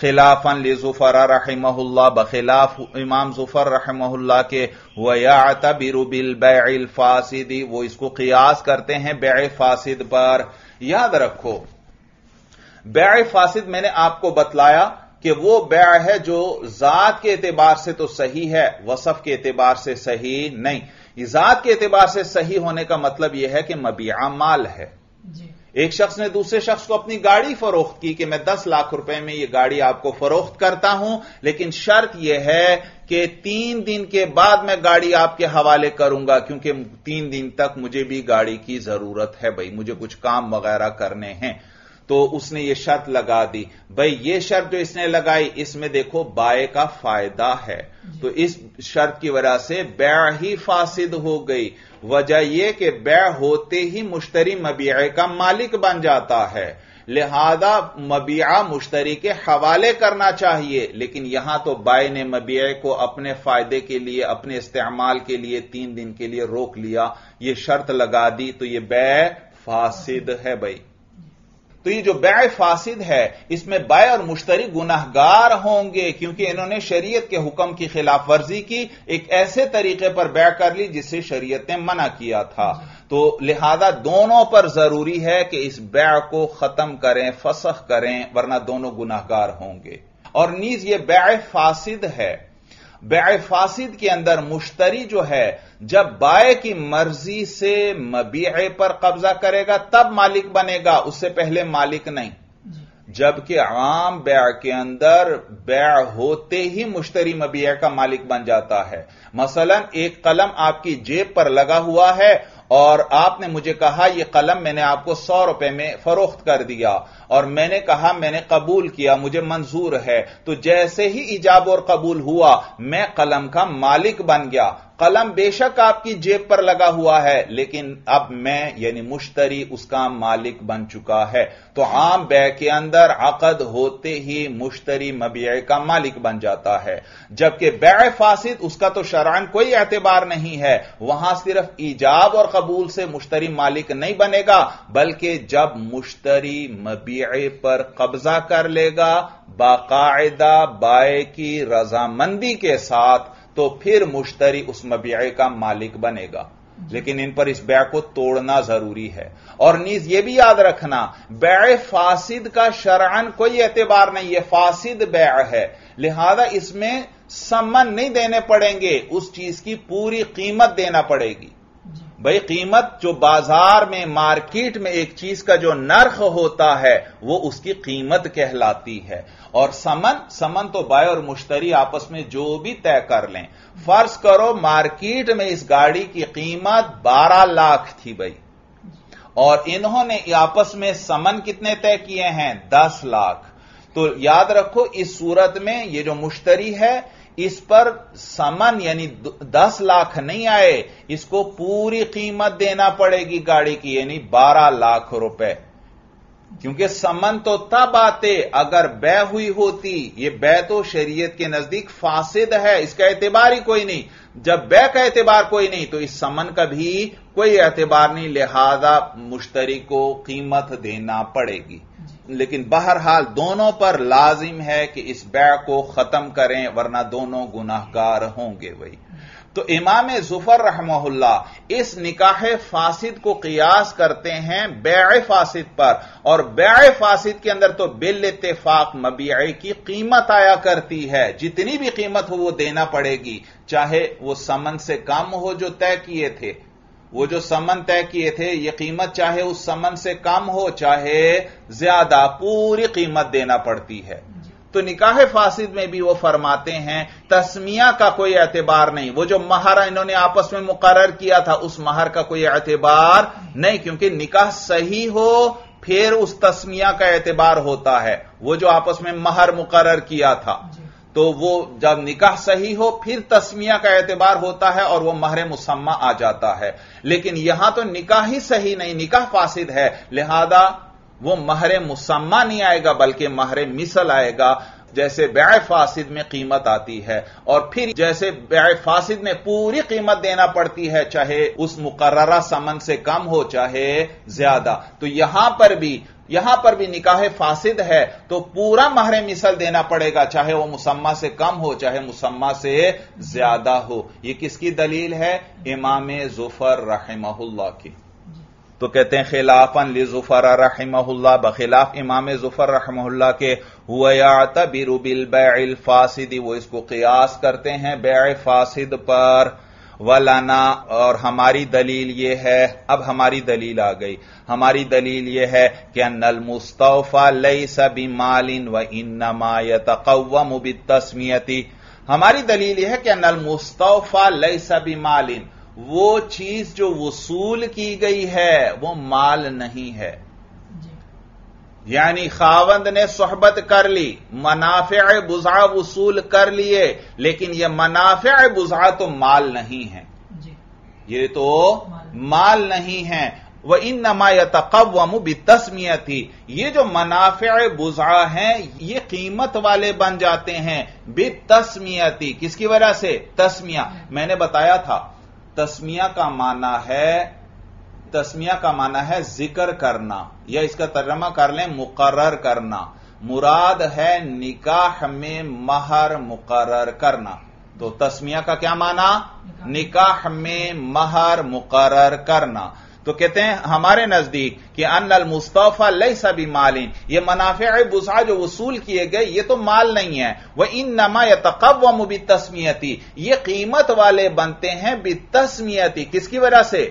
खिलाफन ले जुफर रहमहुल्लाह, बखिलाफ इमाम जुफर रहमहुल्लाह के, व यातबिरु बिल बैइल फासिदी, वो इसको कियास करते हैं बैय फासिद पर। याद रखो बैय फासिद मैंने आपको बतलाया कि वो बैय है जो जात के एतबार से तो सही है, वसफ के एतबार से सही नहीं। जात के एतबार से सही होने का मतलब यह है कि मबीआ माल है। एक शख्स ने दूसरे शख्स को अपनी गाड़ी फरोख्त की कि मैं दस लाख रुपए में यह गाड़ी आपको फरोख्त करता हूं, लेकिन शर्त यह है कि तीन दिन के बाद मैं गाड़ी आपके हवाले करूंगा, क्योंकि तीन दिन तक मुझे भी गाड़ी की जरूरत है, भाई मुझे कुछ काम वगैरह करने हैं। तो उसने यह शर्त लगा दी। भाई यह शर्त जो इसने लगाई इसमें देखो बाय का फायदा है, तो इस शर्त की वजह से बैय ही फासिद हो गई। वजह यह कि बैय होते ही मुश्तरी मबीए का मालिक बन जाता है, लिहाजा मबीआ मुश्तरी के हवाले करना चाहिए। लेकिन यहां तो बाय ने मबीए को अपने फायदे के लिए, अपने इस्तेमाल के लिए तीन दिन के लिए रोक लिया, यह शर्त लगा दी, तो यह बैय फासिद है भाई। तो ये जो बैय फासिद है इसमें बाय और मुश्तरी गुनाहगार होंगे, क्योंकि इन्होंने शरीयत के हुक्म की खिलाफ वर्जी की, एक ऐसे तरीके पर बैय कर ली जिससे शरीयत ने मना किया था। तो लिहाजा दोनों पर जरूरी है कि इस बैय को खत्म करें, फसख करें, वरना दोनों गुनाहगार होंगे। और नीज ये बैय फासिद है। बैय फासिद के अंदर मुश्तरी जो है जब बाय की मर्जी से मबीए पर कब्जा करेगा तब मालिक बनेगा, उससे पहले मालिक नहीं। जबकि आम बैय के अंदर बैय होते ही मुश्तरी मबीए का मालिक बन जाता है। मसलन एक कलम आपकी जेब पर लगा हुआ है और आपने मुझे कहा यह कलम मैंने आपको सौ रुपए में फरोख्त कर दिया, और मैंने कहा मैंने कबूल किया, मुझे मंजूर है। तो जैसे ही इजाब और कबूल हुआ मैं कलम का मालिक बन गया। कलम बेशक आपकी जेब पर लगा हुआ है, लेकिन अब मैं यानी मुश्तरी उसका मालिक बन चुका है। तो आम बै के अंदर अकद होते ही मुश्तरी मबीए का मालिक बन जाता है, जबकि बै फासिद उसका तो शरअन कोई एतबार नहीं है। वहां सिर्फ ईजाब और कबूल से मुश्तरी मालिक नहीं बनेगा, बल्कि जब मुश्तरी मबीए पर कब्जा कर लेगा बाकायदा बाय की रजामंदी के साथ, तो फिर मुश्तरी उस मबीए का मालिक बनेगा। लेकिन इन पर इस बै को तोड़ना जरूरी है। और नीज यह भी याद रखना, बै फासिद का शरअन कोई एतबार नहीं है, फासिद बै है, लिहाजा इसमें समन नहीं देने पड़ेंगे, उस चीज की पूरी कीमत देना पड़ेगी। भाई कीमत जो बाजार में मार्केट में एक चीज का जो नर्ख होता है वो उसकी कीमत कहलाती है। और समन समन तो बाय और मुश्तरी आपस में जो भी तय कर लें। फर्ज करो मार्केट में इस गाड़ी की कीमत बारह लाख थी भाई, और इन्होंने आपस में समन कितने तय किए हैं, दस लाख। तो याद रखो इस सूरत में ये जो मुश्तरी है इस पर समन यानी दस लाख नहीं आए, इसको पूरी कीमत देना पड़ेगी गाड़ी की, यानी बारह लाख रुपए। क्योंकि समन तो तब आते अगर बै हुई होती। ये बै तो शरीयत के नजदीक फासिद है, इसका एतबार ही कोई नहीं। जब बै का एतबार कोई नहीं तो इस समन का भी कोई एतबार नहीं, लिहाजा मुश्तरी को कीमत देना पड़ेगी। लेकिन बहरहाल दोनों पर लाजिम है कि इस बै को खत्म करें, वरना दोनों गुनाहगार होंगे। वही तो इमाम जुफर रहमहुल्लाह इस निकाह फासिद को कियास करते हैं बै फासिद पर। और बै फासिद के अंदर तो बिल इत्तेफाक मबीए की कीमत आया करती है, जितनी भी कीमत हो वो देना पड़ेगी, चाहे वो समन से कम हो जो तय किए थे। वो जो समन तय किए थे ये कीमत चाहे उस समन से कम हो चाहे ज्यादा, पूरी कीमत देना पड़ती है। तो निकाह फासिद में भी वो फरमाते हैं तस्मिया का कोई एतबार नहीं। वो जो महर इन्होंने आपस में मुकर्रर किया था उस महर का कोई एतबार नहीं, क्योंकि निकाह सही हो फिर उस तस्मिया का एतबार होता है। वो जो आपस में महर मुकर्रर किया था तो वो जब निकाह सही हो फिर तस्मिया का एतबार होता है और वह महरे मुसम्मा आ जाता है। लेकिन यहां तो निकाह ही सही नहीं, निकाह फासिद है, लिहाजा वो महरे मुसम्मा नहीं आएगा बल्कि महरे मिसल आएगा। जैसे बै फासिद में कीमत आती है और फिर जैसे बै फासिद में पूरी कीमत देना पड़ती है, चाहे उस मुकर्ररा समन से कम हो चाहे ज्यादा। तो यहां पर भी यहां पर भी निकाह फासिद है तो पूरा महरे मिसल देना पड़ेगा, चाहे वह मुसम्मा से कम हो चाहे मुसम्मा से ज्यादा हो। यह किसकी दलील है? इमाम जुफर रहमहुल्लाह की। तो कहते हैं खिलाफन लिजुफर रहमहुल्लाह, बखिलाफ इमाम जुफर रहमहुल्लाह के, हुआ यातबिरु बिल बैइल फासिद, वो इसको कियास करते हैं बै फासिद पर। वलाना, और हमारी दलील यह है, अब हमारी दलील आ गई, हमारी दलील यह है कि अन्नल मुस्तौफा लैसा बिमालिन व इन्नमा यतकव्वमु बित्तस्मियति। हमारी दलील यह है कि अन्नल मुस्तौफा लैसा बिमालिन, वो चीज जो वसूल की गई है वो माल नहीं है। यानी खावंद ने सोहबत कर ली, मनाफे बुजा वसूल कर लिए, लेकिन यह मनाफे बुजा तो माल नहीं है, ये तो माल नहीं है। वह इन नमा यतकव्वमु बितस्मियति, ये जो मनाफे बुजा हैं ये कीमत वाले बन जाते हैं बितस्मियति, किसकी वजह से? तस्मिया। मैंने बताया था तस्मिया का माना है तस्मिया का माना है जिक्र करना, या इसका तर्जमा कर लें मुकर्रर करना। मुराद है निकाह में महर मुकर्रर करना। तो तस्मिया का क्या माना? निकाह में महर मुकर्रर करना। तो कहते हैं हमारे नजदीक कि अन्नल मुस्तौफा लैसा बिमालिन, ये मनाफे बुजा जो वसूल किए गए ये तो माल नहीं है। वह इन्नमा यतकव्वमु बितस्मियति, ये कीमत वाले बनते हैं बितस्मियति, किसकी वजह से?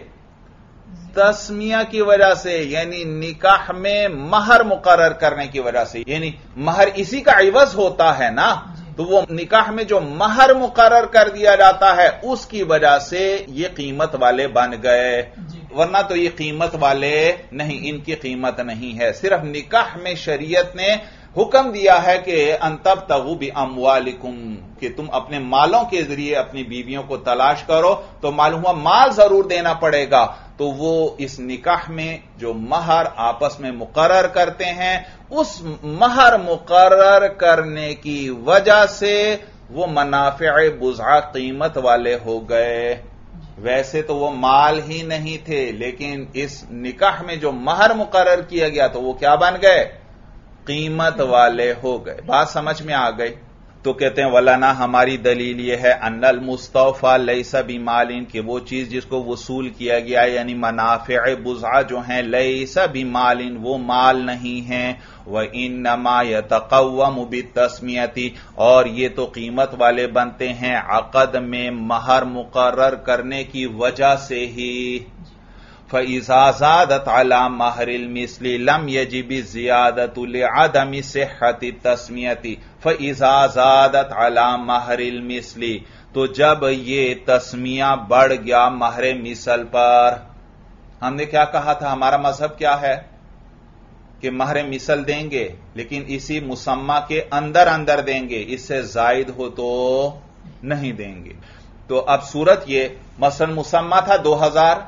तस्मिया की वजह से, यानी निकाह में महर मुकर्रर करने की वजह से। यानी महर इसी का इवज होता है ना, तो वो निकाह में जो महर मुकर्रर कर दिया जाता है उसकी वजह से ये कीमत वाले बन गए, वरना तो ये कीमत वाले नहीं, इनकी कीमत नहीं है। सिर्फ निकाह में शरीयत ने हुक्म दिया है कि अंतब तगु बि अमवालिकुम, कि तुम अपने मालों के जरिए अपनी बीवियों को तलाश करो, तो मालूम हुआ माल जरूर देना पड़ेगा। तो वो इस निकाह में जो महर आपस में मुकर्रर करते हैं, उस महर मुकर्रर करने की वजह से वो मनाफे बुजा कीमत वाले हो गए। वैसे तो वो माल ही नहीं थे, लेकिन इस निकाह में जो महर मुकर्रर किया गया तो वो क्या बन गए, कीमत वाले हो गए। बात समझ में आ गई। तो कहते हैं वलाना, हमारी दलील यह है अन्नल मुस्तौफा लैसा बिमालिन, कि वो चीज जिसको वसूल किया गया यानी मनाफे बुजा जो हैं, लैसा बिमालिन वो माल नहीं है। वह इन्नमा यतकव्वम बितस्मियती, और ये तो कीमत वाले बनते हैं अकद में महर मुकर्रर करने की वजह से ही। फइज़ा ज़ादत अला महरिल मिस्ली लम यजिब ज़ियादतु लिअदम सिहहति तस्मियति। फइज़ा ज़ादत अला महरिल मिस्ली, तो जब ये तस्मिया बढ़ गया महरे मिसल पर। हमने क्या कहा था, हमारा मजहब क्या है कि महरे मिसल देंगे लेकिन इसी मुसम्मा के अंदर अंदर देंगे, इससे जायद हो तो नहीं देंगे। तो अब सूरत ये मसलन मुसम्मा था दो हजार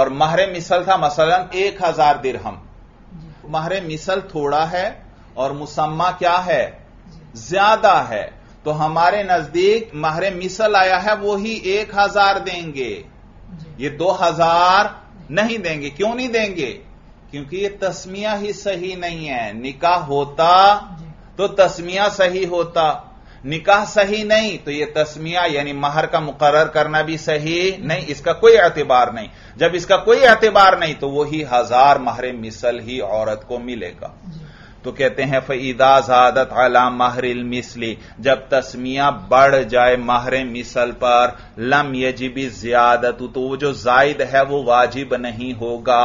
और महरे मिसल था मसलन एक हजार दिरहम। महरे मिसल थोड़ा है और मुसम्मा क्या है, ज्यादा है। तो हमारे नजदीक महरे मिसल आया है वो ही एक हजार देंगे, ये दो हजार नहीं देंगे। क्यों नहीं देंगे? क्योंकि ये तस्मिया ही सही नहीं है। निकाह होता तो तस्मिया सही होता, निकाह सही नहीं तो ये तस्मिया यानी महर का मुकर्रर करना भी सही नहीं, इसका कोई एतबार नहीं। जब इसका कोई एतबार नहीं तो वही हजार महरे मिसल ही औरत को मिलेगा। तो कहते हैं फईदा ज़ादत अला महरिल मिसली, जब तस्मिया बढ़ जाए महरे मिसल पर, लम यजिबी ज़ियादत, तो वो जो जायद है वो वाजिब नहीं होगा।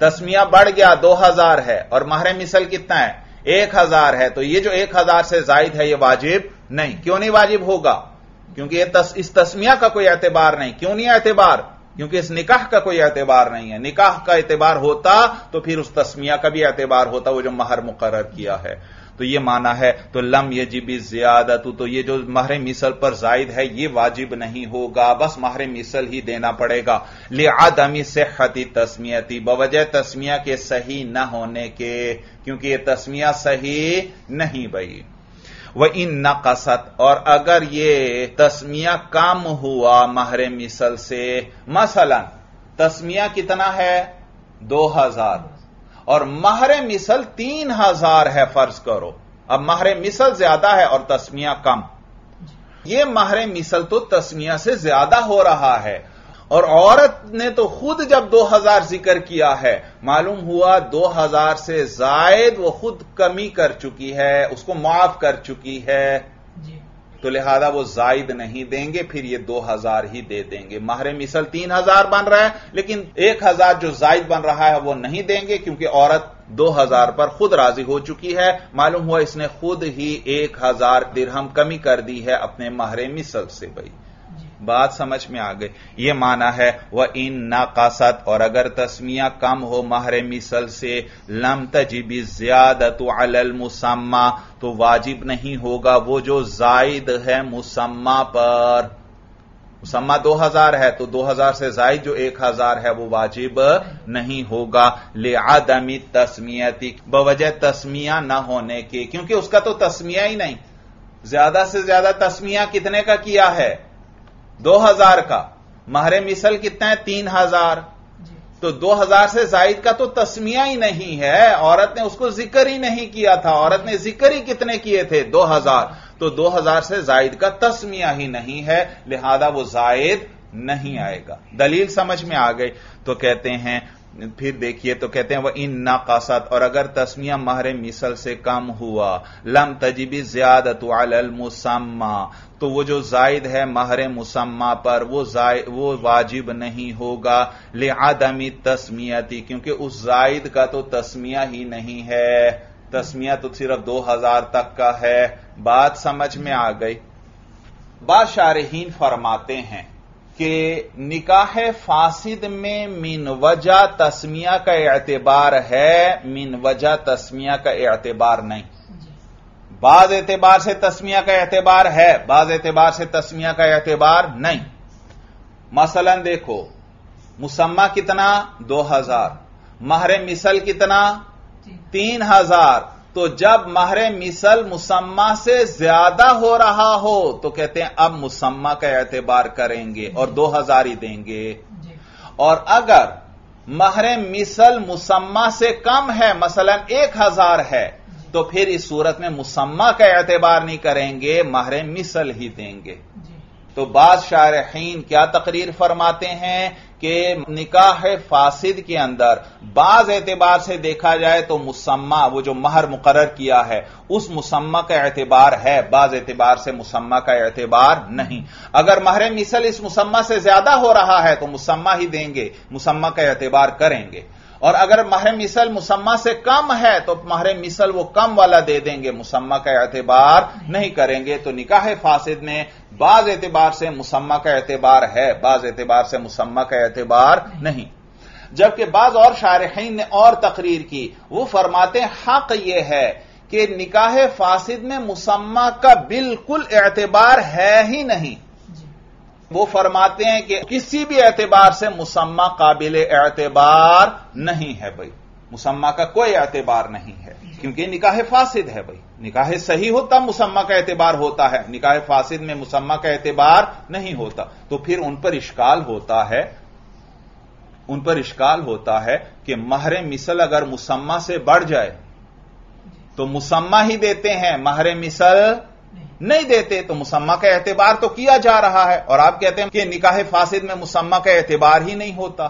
तस्मिया बढ़ गया दो हजार है और महरे मिसल कितना है, एक हजार है, तो ये जो एक हजार से जायद है ये वाजिब नहीं। क्यों नहीं वाजिब होगा? क्योंकि ये तस, इस तस्मिया का कोई एतबार नहीं। क्यों नहीं एतबार? क्योंकि इस निकाह का कोई एतबार नहीं है। निकाह का एतबार होता तो फिर उस तस्मिया का भी एतबार होता, वो जो महर मुकर्रर किया है। तो ये माना है तो लम यजिब ज़ियादत, तो ये जो महरे मिसल पर जायद है ये वाजिब नहीं होगा, बस महरे मिसल ही देना पड़ेगा। लिअदम सिहहति तस्मियती, बवजह तस्मिया के सही न होने के, क्योंकि ये तस्मिया सही नहीं भाई। वह इन नकसत, और अगर ये तस्मिया कम हुआ महरे मिसल से, मसलन तस्मिया कितना है दो हजार और महरे मिसल तीन हजार है फर्ज करो। अब महरे मिसल ज्यादा है और तस्मिया कम, यह महरे मिसल तो तस्मिया से ज्यादा हो रहा है और औरत ने तो खुद जब दो हजार जिक्र किया है, मालूम हुआ दो हजार से जायद वो खुद कमी कर चुकी है, उसको माफ कर चुकी है, तो लिहाजा वो जायद नहीं देंगे, फिर ये दो हजार ही दे देंगे। महरे मिसल तीन हजार बन रहा है लेकिन एक हजार जो जायद बन रहा है वो नहीं देंगे, क्योंकि औरत दो हजार पर खुद राजी हो चुकी है, मालूम हुआ इसने खुद ही एक हजार दिरहम कमी कर दी है अपने महरे मिसल से। भाई बात समझ में आ गई। यह माना है वह इन नकासत, और अगर तस्मिया कम हो महरे मिसल से, लम तजिबी ज़ियादतु अलल मुसम्मा, तो वाजिब नहीं होगा वो जो जायद है मुसम्मा पर। मुसम्मा दो हजार है तो दो हजार से जायद जो एक हजार है वो वाजिब नहीं होगा। लिअदमी तस्मियती, बवजह तस्मिया न होने के, क्योंकि उसका तो तस्मिया ही नहीं। ज्यादा से ज्यादा तस्मिया कितने का किया है, दो हजार का। महरे मिसल कितना है, तीन हजार, तो दो हजार से जायद का तो तस्मिया ही नहीं है, औरत ने उसको जिक्र ही नहीं किया था। औरत ने जिक्र ही कितने किए थे, दो हजार, तो दो हजार से जायद का तस्मिया ही नहीं है, लिहाजा वो जायद नहीं आएगा। दलील समझ में आ गई। तो कहते हैं फिर देखिए, तो कहते हैं वह इन नकासत, और अगर तस्मिया महरे मिसल से कम हुआ, लम तजिबी ज़ियादतु अलल मुसम्मा, तो वो जो जायद है महरे मुसम्मा पर वो वो वाजिब नहीं होगा। लिअदमी तस्मियती, क्योंकि उस जायद का तो तस्मिया ही नहीं है, तस्मिया तो सिर्फ दो हजार तक का है। बात समझ में आ गई। बाशारहीन फरमाते हैं कि निकाह फासिद में मिन वजह तस्मिया का एतबार है, मिन वजह तस्मिया का एतबार नहीं। बाज एतबार से तस्मिया का एतबार है, बाज एतबार से तस्मिया का एतबार नहीं। मसलन देखो, मुसम्मा कितना दो हजार, महरे मिसल कितना तीन हजार। तो जब महरे मिसल मुसम्मा से ज्यादा हो रहा हो तो कहते हैं अब मुसम्मा का एतबार करेंगे और दो हजार ही देंगे। और अगर महरे मिसल मुसम्मा से कम है, मसलन एक हजार है, तो फिर इस सूरत में मुसम्मा का एतबार नहीं करेंगे, महरे मिसल ही देंगे। तो बाद शारहीन क्या तकरीर फरमाते हैं कि निकाह फासिद के अंदर बाज एतबार से देखा जाए तो मुसम्मा, वो जो महर मुकर्रर किया है, उस मुसम्मा का एतबार है, बाज एतबार से मुसम्मा का एतबार नहीं। अगर महर मिसल इस मुसम्मा से ज्यादा हो रहा है तो मुसम्मा ही देंगे, मुसम्मा का एतबार करेंगे। और अगर महर मिसल मुसम्मा से कम है तो महर मिसल वो कम वाला दे देंगे, मुसम्मा का एतबार नहीं करेंगे। तो निकाह फासिद में बाज एतबार से मुसम्मा का एतबार है, बाज एतबार से मुसम्मा का एतबार नहीं। जबकि बाज और शारहीन ने और तकरीर की, वो फरमाते हक यह है कि निकाह फासिद में मुसम्मा का बिल्कुल एतबार है ही नहीं। वो फरमाते हैं कि किसी भी एतबार से मुसम्मा काबिले एतबार नहीं है भाई, मुसम्मा का कोई एतबार नहीं है, क्योंकि निकाह फासिद है भाई। निकाह सही होता मुसम्मा का एतबार होता है, निकाह फासिद में मुसम्मा का एतबार नहीं होता। तो फिर उन पर इश्काल होता है, उन पर इश्काल होता है कि महरे मिसल अगर मुसम्मा से बढ़ जाए तो मुसम्मा ही देते हैं, महरे मिसल नहीं देते, तो मुसम्मा का एतबार तो किया जा रहा है। और आप कहते हैं कि निकाह फासिद में मुसम्मा का एतबार ही नहीं होता।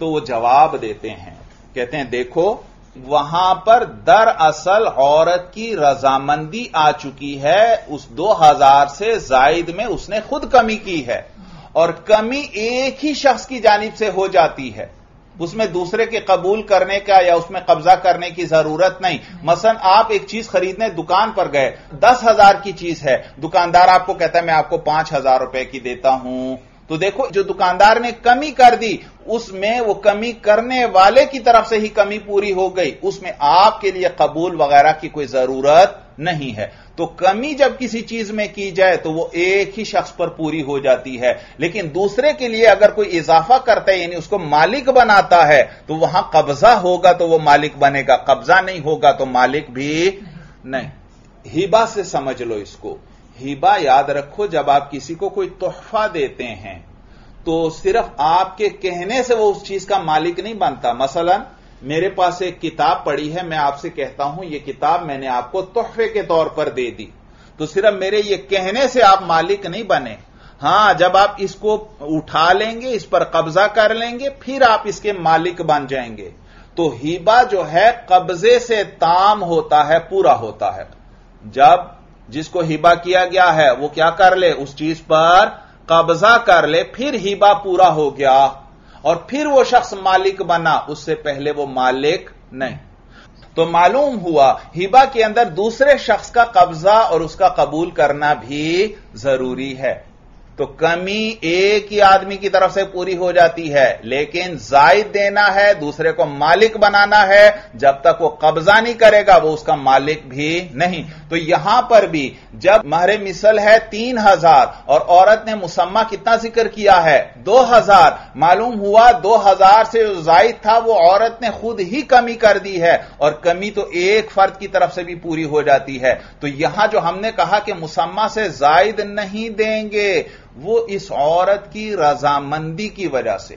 तो वो जवाब देते हैं, कहते हैं देखो वहां पर दरअसल औरत की रजामंदी आ चुकी है, उस दो हजार से जायद में उसने खुद कमी की है, और कमी एक ही शख्स की जानिब से हो जाती है, उसमें दूसरे के कबूल करने का या उसमें कब्जा करने की जरूरत नहीं। मसलन आप एक चीज खरीदने दुकान पर गए, दस हजार की चीज है, दुकानदार आपको कहता है मैं आपको पांच हजार रुपए की देता हूं। तो देखो जो दुकानदार ने कमी कर दी उसमें वो कमी करने वाले की तरफ से ही कमी पूरी हो गई, उसमें आपके लिए कबूल वगैरह की कोई जरूरत नहीं है। तो कमी जब किसी चीज में की जाए तो वो एक ही शख्स पर पूरी हो जाती है, लेकिन दूसरे के लिए अगर कोई इजाफा करता है यानी उसको मालिक बनाता है तो वहां कब्जा होगा तो वो मालिक बनेगा, कब्जा नहीं होगा तो मालिक भी नहीं। हिबा से समझ लो इसको, हिबा याद रखो जब आप किसी को कोई तोहफा देते हैं तो सिर्फ आपके कहने से वो उस चीज का मालिक नहीं बनता। मसलन मेरे पास एक किताब पड़ी है, मैं आपसे कहता हूं यह किताब मैंने आपको तोहफे के तौर पर दे दी, तो सिर्फ मेरे यह कहने से आप मालिक नहीं बने। हां, जब आप इसको उठा लेंगे, इस पर कब्जा कर लेंगे, फिर आप इसके मालिक बन जाएंगे। तो हिबा जो है कब्जे से ताम होता है, पूरा होता है। जब जिसको हिबा किया गया है वो क्या कर ले, उस चीज पर कब्जा कर ले, फिर हिबा पूरा हो गया, और फिर वो शख्स मालिक बना, उससे पहले वो मालिक नहीं। तो मालूम हुआ हिबा के अंदर दूसरे शख्स का कब्जा और उसका कबूल करना भी जरूरी है। तो कमी एक ही आदमी की तरफ से पूरी हो जाती है, लेकिन जायद देना है, दूसरे को मालिक बनाना है, जब तक वो कब्जा नहीं करेगा वो उसका मालिक भी नहीं। तो यहां पर भी जब महरे मिसल है तीन हजार और औरत ने मुसम्मा कितना जिक्र किया है दो हजार, मालूम हुआ दो हजार से जो जायद था वो औरत ने खुद ही कमी कर दी है, और कमी तो एक फर्द की तरफ से भी पूरी हो जाती है। तो यहां जो हमने कहा कि मुसम्मा से जायद नहीं देंगे, वो इस औरत की रजामंदी की वजह से,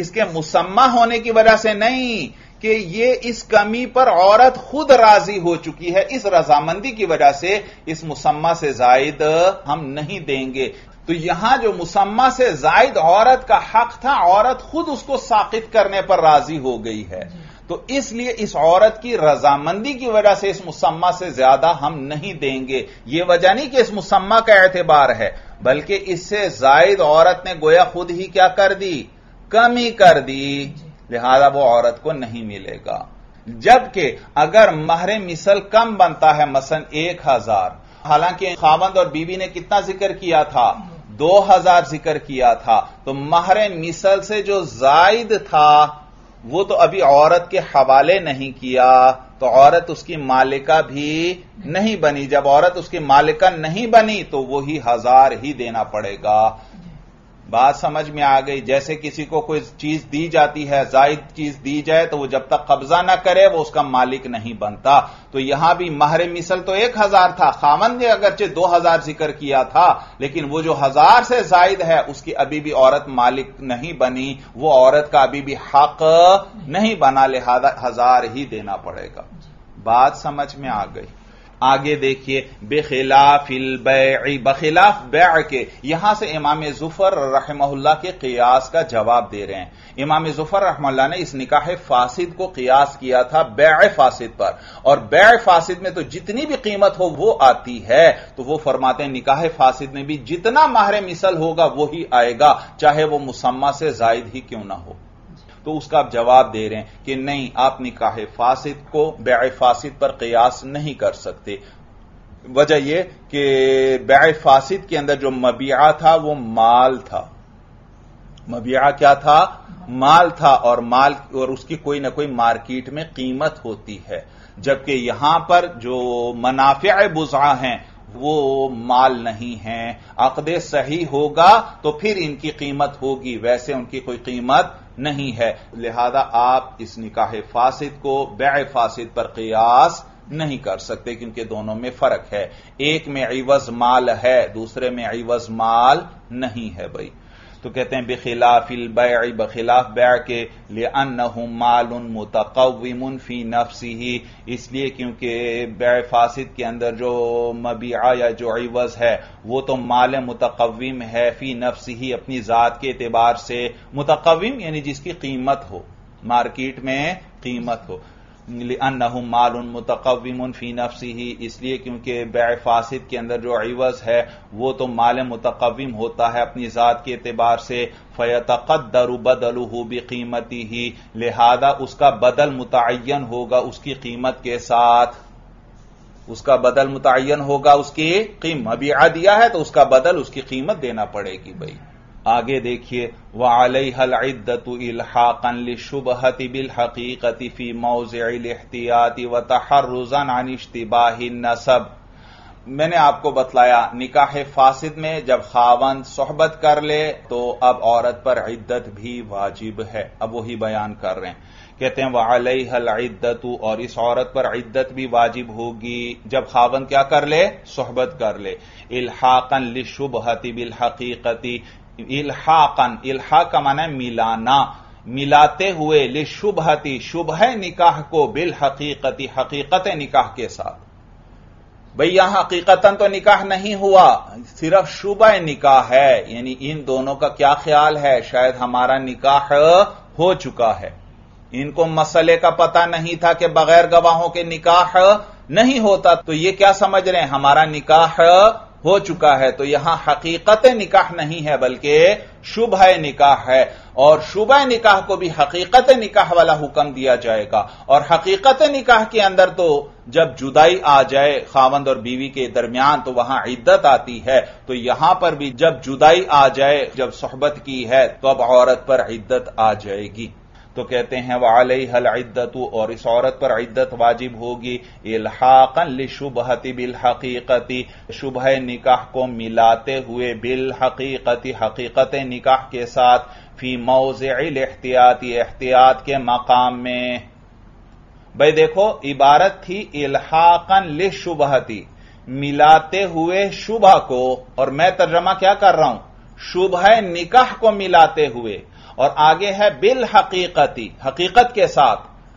इसके मुसम्मा होने की वजह से नहीं, कि ये इस कमी पर औरत खुद राजी हो चुकी है, इस रजामंदी की वजह से इस मुसम्मा से जायद हम नहीं देंगे। तो यहां जो मुसम्मा से जायद औरत का हक था, औरत खुद उसको साकित करने पर राजी हो गई है, तो इसलिए इस औरत की रजामंदी की वजह से इस मुसम्मा से ज्यादा हम नहीं देंगे। यह वजह नहीं कि इस मुसम्मा का एतबार है, बल्कि इससे जायद औरत ने गोया खुद ही क्या कर दी, कमी कर दी, लिहाजा वो औरत को नहीं मिलेगा। जबकि अगर महरे मिसल कम बनता है, मसलन एक हजार, हालांकि खावंद और बीवी ने कितना जिक्र किया था, दो हजार जिक्र किया था, तो महरे मिसल से जो जायद था वो तो अभी औरत के हवाले नहीं किया तो औरत उसकी मालिका भी नहीं बनी। जब औरत उसकी मालिका नहीं बनी तो वही हजार ही देना पड़ेगा। बात समझ में आ गई। जैसे किसी को कोई चीज दी जाती है, जायद चीज दी जाए तो वो जब तक कब्जा ना करे वो उसका मालिक नहीं बनता। तो यहां भी महर मिसल तो एक हजार था, खामन ने अगरचे दो हजार जिक्र किया था, लेकिन वो जो हजार से जायद है उसकी अभी भी औरत मालिक नहीं बनी, वो औरत का अभी भी हक नहीं बना, लिहाजा हजार ही देना पड़ेगा। बात समझ में आ गई। आगे देखिए, बेखिलाफिल बैअ, बखिलाफ बैअ के। यहां से इमाम जुफर रहमहुल्लाह के कियास का जवाब दे रहे हैं। इमाम जुफर रहमहुल्लाह ने इस निकाह फासिद को कियास किया था बैअ फासिद पर, और बैअ फासिद में तो जितनी भी कीमत हो वो आती है। तो वो फरमाते हैं निकाह फासिद में भी जितना माहर मिसल होगा वो ही आएगा, चाहे वो मुसम्मा से जायद ही क्यों ना हो। तो उसका आप जवाब दे रहे हैं कि नहीं, आप निकाह फासिद को बैअ फासिद पर कियास नहीं कर सकते। वजह यह कि बैअ फासिद के अंदर जो मबीआ था वो माल था। मबीआ क्या था? माल था, और माल और उसकी कोई ना कोई मार्केट में कीमत होती है। जबकि यहां पर जो मनाफिअ बुज़ा हैं वो माल नहीं है। अक़्द सही होगा तो फिर इनकी कीमत होगी, वैसे उनकी कोई कीमत नहीं है। लिहाजा आप इस निकाह फासिद को बैअ फासिद पर कियास नहीं कर सकते, क्योंकि दोनों में फर्क है। एक में इवज माल है, दूसरे में इवज माल नहीं है। भाई तो कहते हैं बिखिलाफिल बैअ, बखिलाफ बैअ के, लिअन्नहु मालुन मुतक़व्विमुन फी नफ्सिही, इसलिए क्योंकि बैअ फासिद के अंदर जो मबीआ या जो इवज है वो तो माल मुतक़व्विम है, फी नफ्सिही अपनी जात के एतबार से। मुतक़व्विम यानी जिसकी कीमत हो, मार्केट में कीमत हो। लिअन्नहु मालुन मुतक़व्विमुन फी नफ्सिही, इसलिए क्योंकि बैअ फासिद के अंदर जो इवज है वो तो माल मुतक़व्विम होता है अपनी जात के एतबार से। फयतक़द्दरु बदलुहु बिक़ीमतिही, लिहाजा उसका बदल मुतअय्यन होगा उसकी कीमत के साथ। उसका बदल मुतअय्यन होगा उसकी कीमत। मबीआ दिया है तो उसका बदल, उसकी कीमत देना पड़ेगी। भाई आगे देखिए, वअलैहिल इद्दतु इल्हाक़न लिशुबहति बिल हक़ीक़ति फी मौज़ि'िल इह्तियाति व तहर्रुज़न अन इश्तिबाहिन नसब। मैंने आपको बतलाया निकाह फासिद में जब खावंद सोहबत कर ले तो अब औरत पर इद्दत भी वाजिब है। अब वही बयान कर रहे हैं। कहते हैं वअलैहिल इद्दतु, और इस औरत पर इद्दत भी वाजिब होगी जब खावंद क्या कर ले? सोहबत कर ले। इल्हाक़न लिशुबहति बिल हक़ीक़ति, इल्हाक़न, इल्हाक़ का माना मिलाना, मिलाते हुए लिशुबहति शुबह निकाह को बिल हकीकती हकीकत निकाह के साथ। भाई यहां हकीकतन तो निकाह नहीं हुआ, सिर्फ शुबह निकाह है, यानी इन दोनों का क्या ख्याल है, शायद हमारा निकाह हो चुका है। इनको मसले का पता नहीं था कि बगैर गवाहों के निकाह नहीं होता, तो ये क्या समझ रहे हैं हमारा निकाह हो चुका है। तो यहां हकीकत निकाह नहीं है बल्कि शुबह निकाह है, और शुबह निकाह को भी हकीकत निकाह वाला हुक्म दिया जाएगा। और हकीकत निकाह के अंदर तो जब जुदाई आ जाए खावंद और बीवी के दरमियान तो वहां इद्दत आती है। तो यहां पर भी जब जुदाई आ जाए, जब सोहबत की है तो अब औरत पर इद्दत आ जाएगी। तो कहते हैं वअलैहिल इद्दतु, और इस औरत पर इद्दत वाजिब होगी इल्हाक़न लिशुबहति बिल हक़ीक़ति, शुबह निकाह को मिलाते हुए बिल हक़ीक़ति हकीकत निकाह के साथ, फी मौज़ि'िल इह्तियाति एहतियात के मकाम में। भाई देखो इबारत थी इल्हाक़न लिशुबहति, मिलाते हुए शुबह को, और मैं तर्जमा क्या कर रहा हूं, शुबह निकाह को मिलाते हुए, और आगे है बिल हकीकती हकीकत के साथ,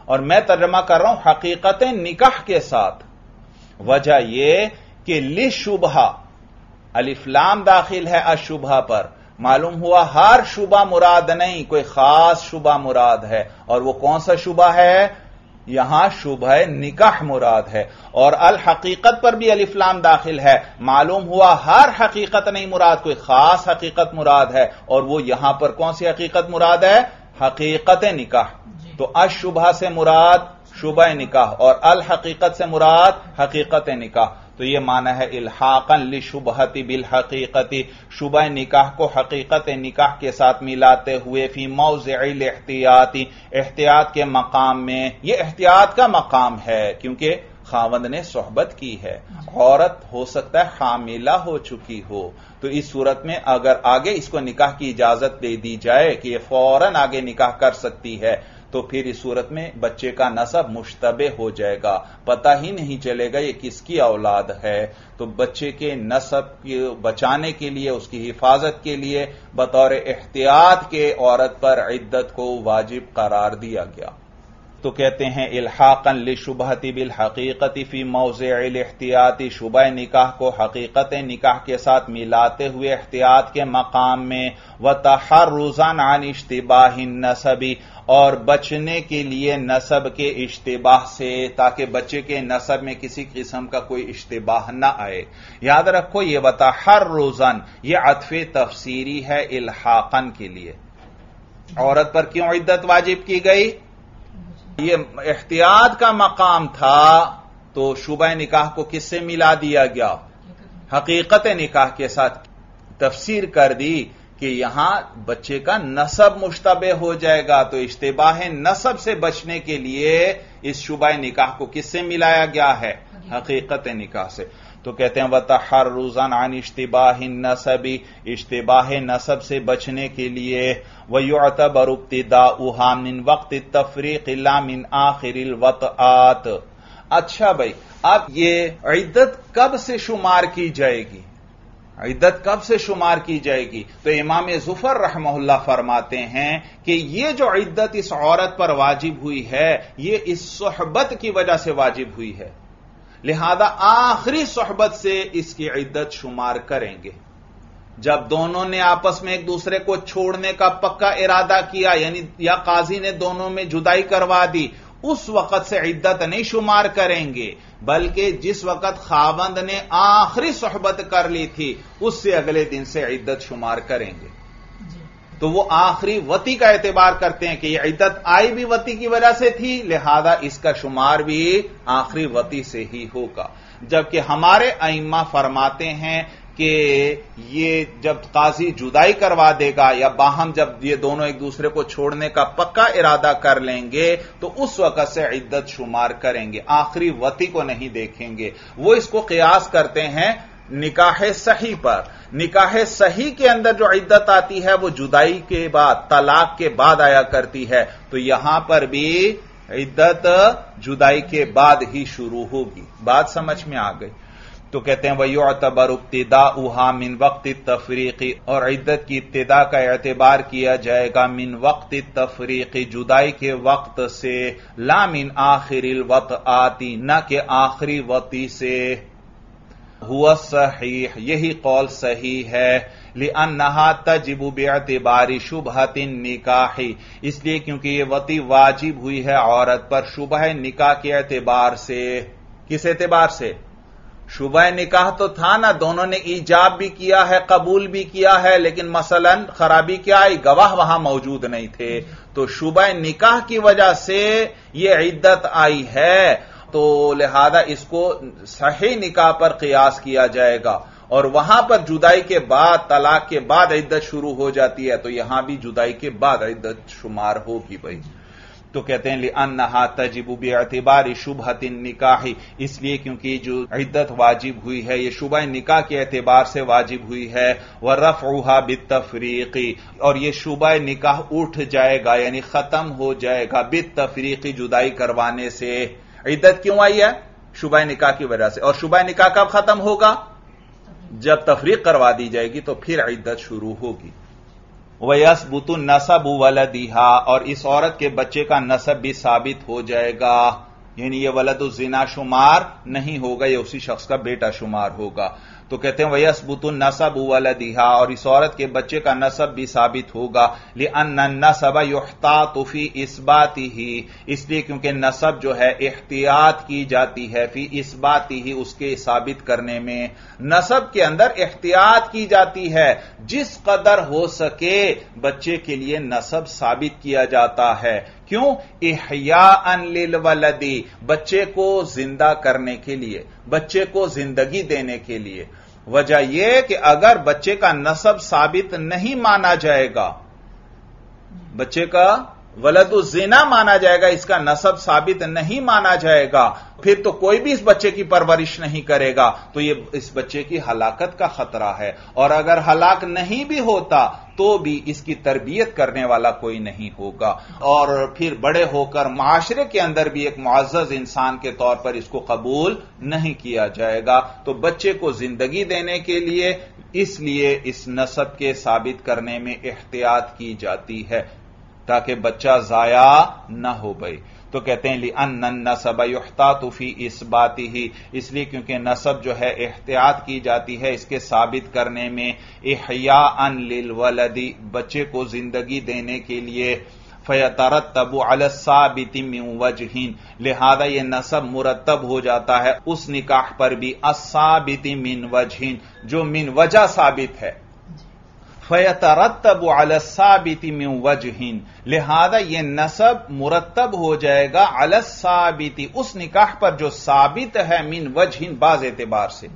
और मैं तर्जमा कर रहा हूं हकीकत निकाह के साथ। वजह यह कि लिशुबहा अलिफ्लाम दाखिल है अशुबहा पर, मालूम हुआ हर शुबा मुराद नहीं, कोई खास शुबा मुराद है। और वो कौन सा शुबा है? यहां शुबह निकाह मुराद है। और अल हकीकत पर भी अलिफ्लाम दाखिल है, मालूम हुआ हर हकीकत नहीं मुराद, कोई खास हकीकत मुराद है। और वो यहां पर कौन सी हकीकत मुराद है? हकीकत निकाह। तो अशुबह से मुराद शुबह निकाह, और अल हकीकत से मुराद हकीकत निकाह। तो यह माना है इल्हाकन लि शुबहति बिल हकीकति, शुबह निकाह को हकीकत निकाह के साथ मिलाते हुए फी मौज़िल एहतियाती, एहतियात के मकाम में। यह एहतियात का मकाम है क्योंकि खावंद ने सोहबत की है, औरत हो सकता है हामिला हो चुकी हो, तो इस सूरत में अगर आगे इसको निकाह की इजाजत दे दी जाए कि यह फौरन आगे निकाह कर सकती है, तो फिर इस सूरत में बच्चे का नसब मुश्तबे हो जाएगा, पता ही नहीं चलेगा ये किसकी औलाद है। तो बच्चे के नसब को बचाने के लिए, उसकी हिफाजत के लिए बतौर एहतियात के औरत पर इद्दत को वाजिब करार दिया गया। तो कहते हैं इल्हाकन लिशुबहति बिल हकीकति फी मौज़िल एहतियाती, शुबह निकाह को हकीकत निकाह के साथ मिलाते हुए एहतियात के मकाम में। व तहर्रुज़न अन इश्तिबाहिन नसबी, और बचने के लिए नसब के इश्तिबाह से, ताकि बच्चे के नसब में किसी किस्म का कोई इश्तिबाह ना आए। याद रखो यह बता हर रोजन यह अतफ़े तफसीरी है इल्हाकन के लिए। औरत पर क्यों इद्दत वाजिब की गई? यह एहतियात का मकाम था, तो शुबह निकाह को किससे मिला दिया गया? हकीकत निकाह के साथ। तफसीर कर दी कि यहां बच्चे का नसब मुश्तबे हो जाएगा, तो इश्तिबाह नसब से बचने के लिए इस शुबह निकाह को किससे मिलाया गया है? हकीकत निकाह से। तो कहते हैं वतहर्रुज़न अन इश्तिबाह नसबी, इश्तिबाह नसब से बचने के लिए। व युअतबरु इब्तिदाउहा मिन वक्त तफरीक ला मिन आखिरिल वतआत। अच्छा भाई, अब ये इद्दत कब से शुमार की जाएगी? इद्दत कब से शुमार की जाएगी? तो इमाम जुफर रहमहुल्लाह फरमाते हैं कि यह जो इद्दत इस औरत पर वाजिब हुई है, यह इस सोहबत की वजह से वाजिब हुई है, लिहाजा आखिरी सोहबत से इसकी इद्दत शुमार करेंगे। जब दोनों ने आपस में एक दूसरे को छोड़ने का पक्का इरादा किया, यानी या काजी ने दोनों में जुदाई करवा दी, उस वक्त से इद्दत नहीं शुमार करेंगे, बल्कि जिस वक्त खावंद ने आखिरी सोहबत कर ली थी, उससे अगले दिन से इद्दत शुमार करेंगे। तो वो आखिरी वती का एतबार करते हैं कि यह इद्दत आई भी वती की वजह से थी, लिहाजा इसका शुमार भी आखिरी वती से ही होगा। जबकि हमारे अइम्मा फरमाते हैं कि ये जब काजी जुदाई करवा देगा या बाहम जब ये दोनों एक दूसरे को छोड़ने का पक्का इरादा कर लेंगे, तो उस वक्त से इद्दत शुमार करेंगे, आखिरी वती को नहीं देखेंगे। वो इसको कयास करते हैं निकाह सही पर। निकाह सही के अंदर जो इद्दत आती है वो जुदाई के बाद, तलाक के बाद आया करती है, तो यहां पर भी इद्दत जुदाई के बाद ही शुरू होगी। बात समझ में आ गई? तो कहते हैं वह युअतबर इब्तिदाउहा मिन वक्त तफरीकी, और इद्दत की इब्तिदा का एतबार किया जाएगा मिन वक्त तफरीकी, जुदाई के वक्त से। ला मिन आखिरिल वतआती, ना के आखिरी वती से। हुआ सहीह, यही कौल सही है। लिअन्नहा तजिबु बिअतिबारी शुबहतिन निकाही, इसलिए क्योंकि यह वती वाजिब हुई है औरत पर शुबह निकाह के एतबार से। किस एतबार से? शुबह निकाह तो था ना, दोनों ने ईजाब भी किया है, कबूल भी किया है, लेकिन मसलन खराबी क्या आई? गवाह वहां मौजूद नहीं थे, तो शुबह निकाह की वजह से यह इद्दत आई है, तो लिहाजा इसको सही निकाह पर कयास किया जाएगा। और वहां पर जुदाई के बाद, तलाक के बाद इद्दत शुरू हो जाती है, तो यहां भी जुदाई के बाद इद्दत शुमार होगी भाई। तो कहते हैं लिअन्नहा तजिबु बिअतिबारी शुबहतिन निकाही, इसलिए क्योंकि जो इद्दत वाजिब हुई है यह शुबह निकाह के एतबार से वाजिब हुई है। व रफ़उहा बित्तफ़रीक़ी, और यह शुबह निकाह उठ जाएगा, यानी खत्म हो जाएगा बित्तफ़रीक़ी, जुदाई करवाने से। इद्दत क्यों आई है? शुबह निकाह की वजह से। और शुबह निकाह कब खत्म होगा? जब तफरीक करवा दी जाएगी, तो फिर इद्दत शुरू होगी। वयसबुतु नसबु वलदिहा, और इस औरत के बच्चे का नसब भी साबित हो जाएगा, यानी यह वलदुज़िना शुमार नहीं होगा, यह उसी शख्स का बेटा शुमार होगा। तो कहते हैं वयसबुतु नसब वलदिहा, और इस औरत के बच्चे का नसब भी साबित होगा। लिअन नसब युहतातु फी इस्बातिही, इसलिए क्योंकि नसब जो है एहतियात की जाती है फी इस्बातिही, उसके साबित करने में नसब के अंदर एहतियात की जाती है। जिस कदर हो सके बच्चे के लिए नसब साबित किया जाता है। क्यों? इहयाअन लिल वलदी, बच्चे को जिंदा करने के लिए, बच्चे को जिंदगी देने के लिए। वजह यह कि अगर बच्चे का नसब साबित नहीं माना जाएगा, बच्चे का वलदु जिना माना जाएगा, इसका नसब साबित नहीं माना जाएगा, फिर तो कोई भी इस बच्चे की परवरिश नहीं करेगा, तो ये इस बच्चे की हलाकत का खतरा है। और अगर हलाक नहीं भी होता तो भी इसकी तरबियत करने वाला कोई नहीं होगा, और फिर बड़े होकर माशरे के अंदर भी एक मुअज़्ज़ज़ इंसान के तौर पर इसको कबूल नहीं किया जाएगा। तो बच्चे को जिंदगी देने के लिए इसलिए इस नसब के साबित करने में एहतियात की जाती है, ताकि बच्चा जाया ना हो। भाई तो कहते हैं लिअन्न नसब युहतातु फी इस्बातिही, इसलिए क्योंकि नसब जो है एहतियात की जाती है इसके साबित करने में। इहयाअन लिल वलदी, बच्चे को जिंदगी देने के लिए। फयतरत्तबु अला साबिति मिन वजहिन, लिहाजा यह नसब मुरतब हो जाता है उस निकाह पर भी अस्साबिति मिन वजहिन, जो मिन वजह साबित है। फयतरत्तबु अला साबिति मिन वजहिन, लिहाजा यह नसब मुरतब हो जाएगा अला साबिति, उस निकाह पर जो साबित है मिन वजहिन, बाज एतबार से।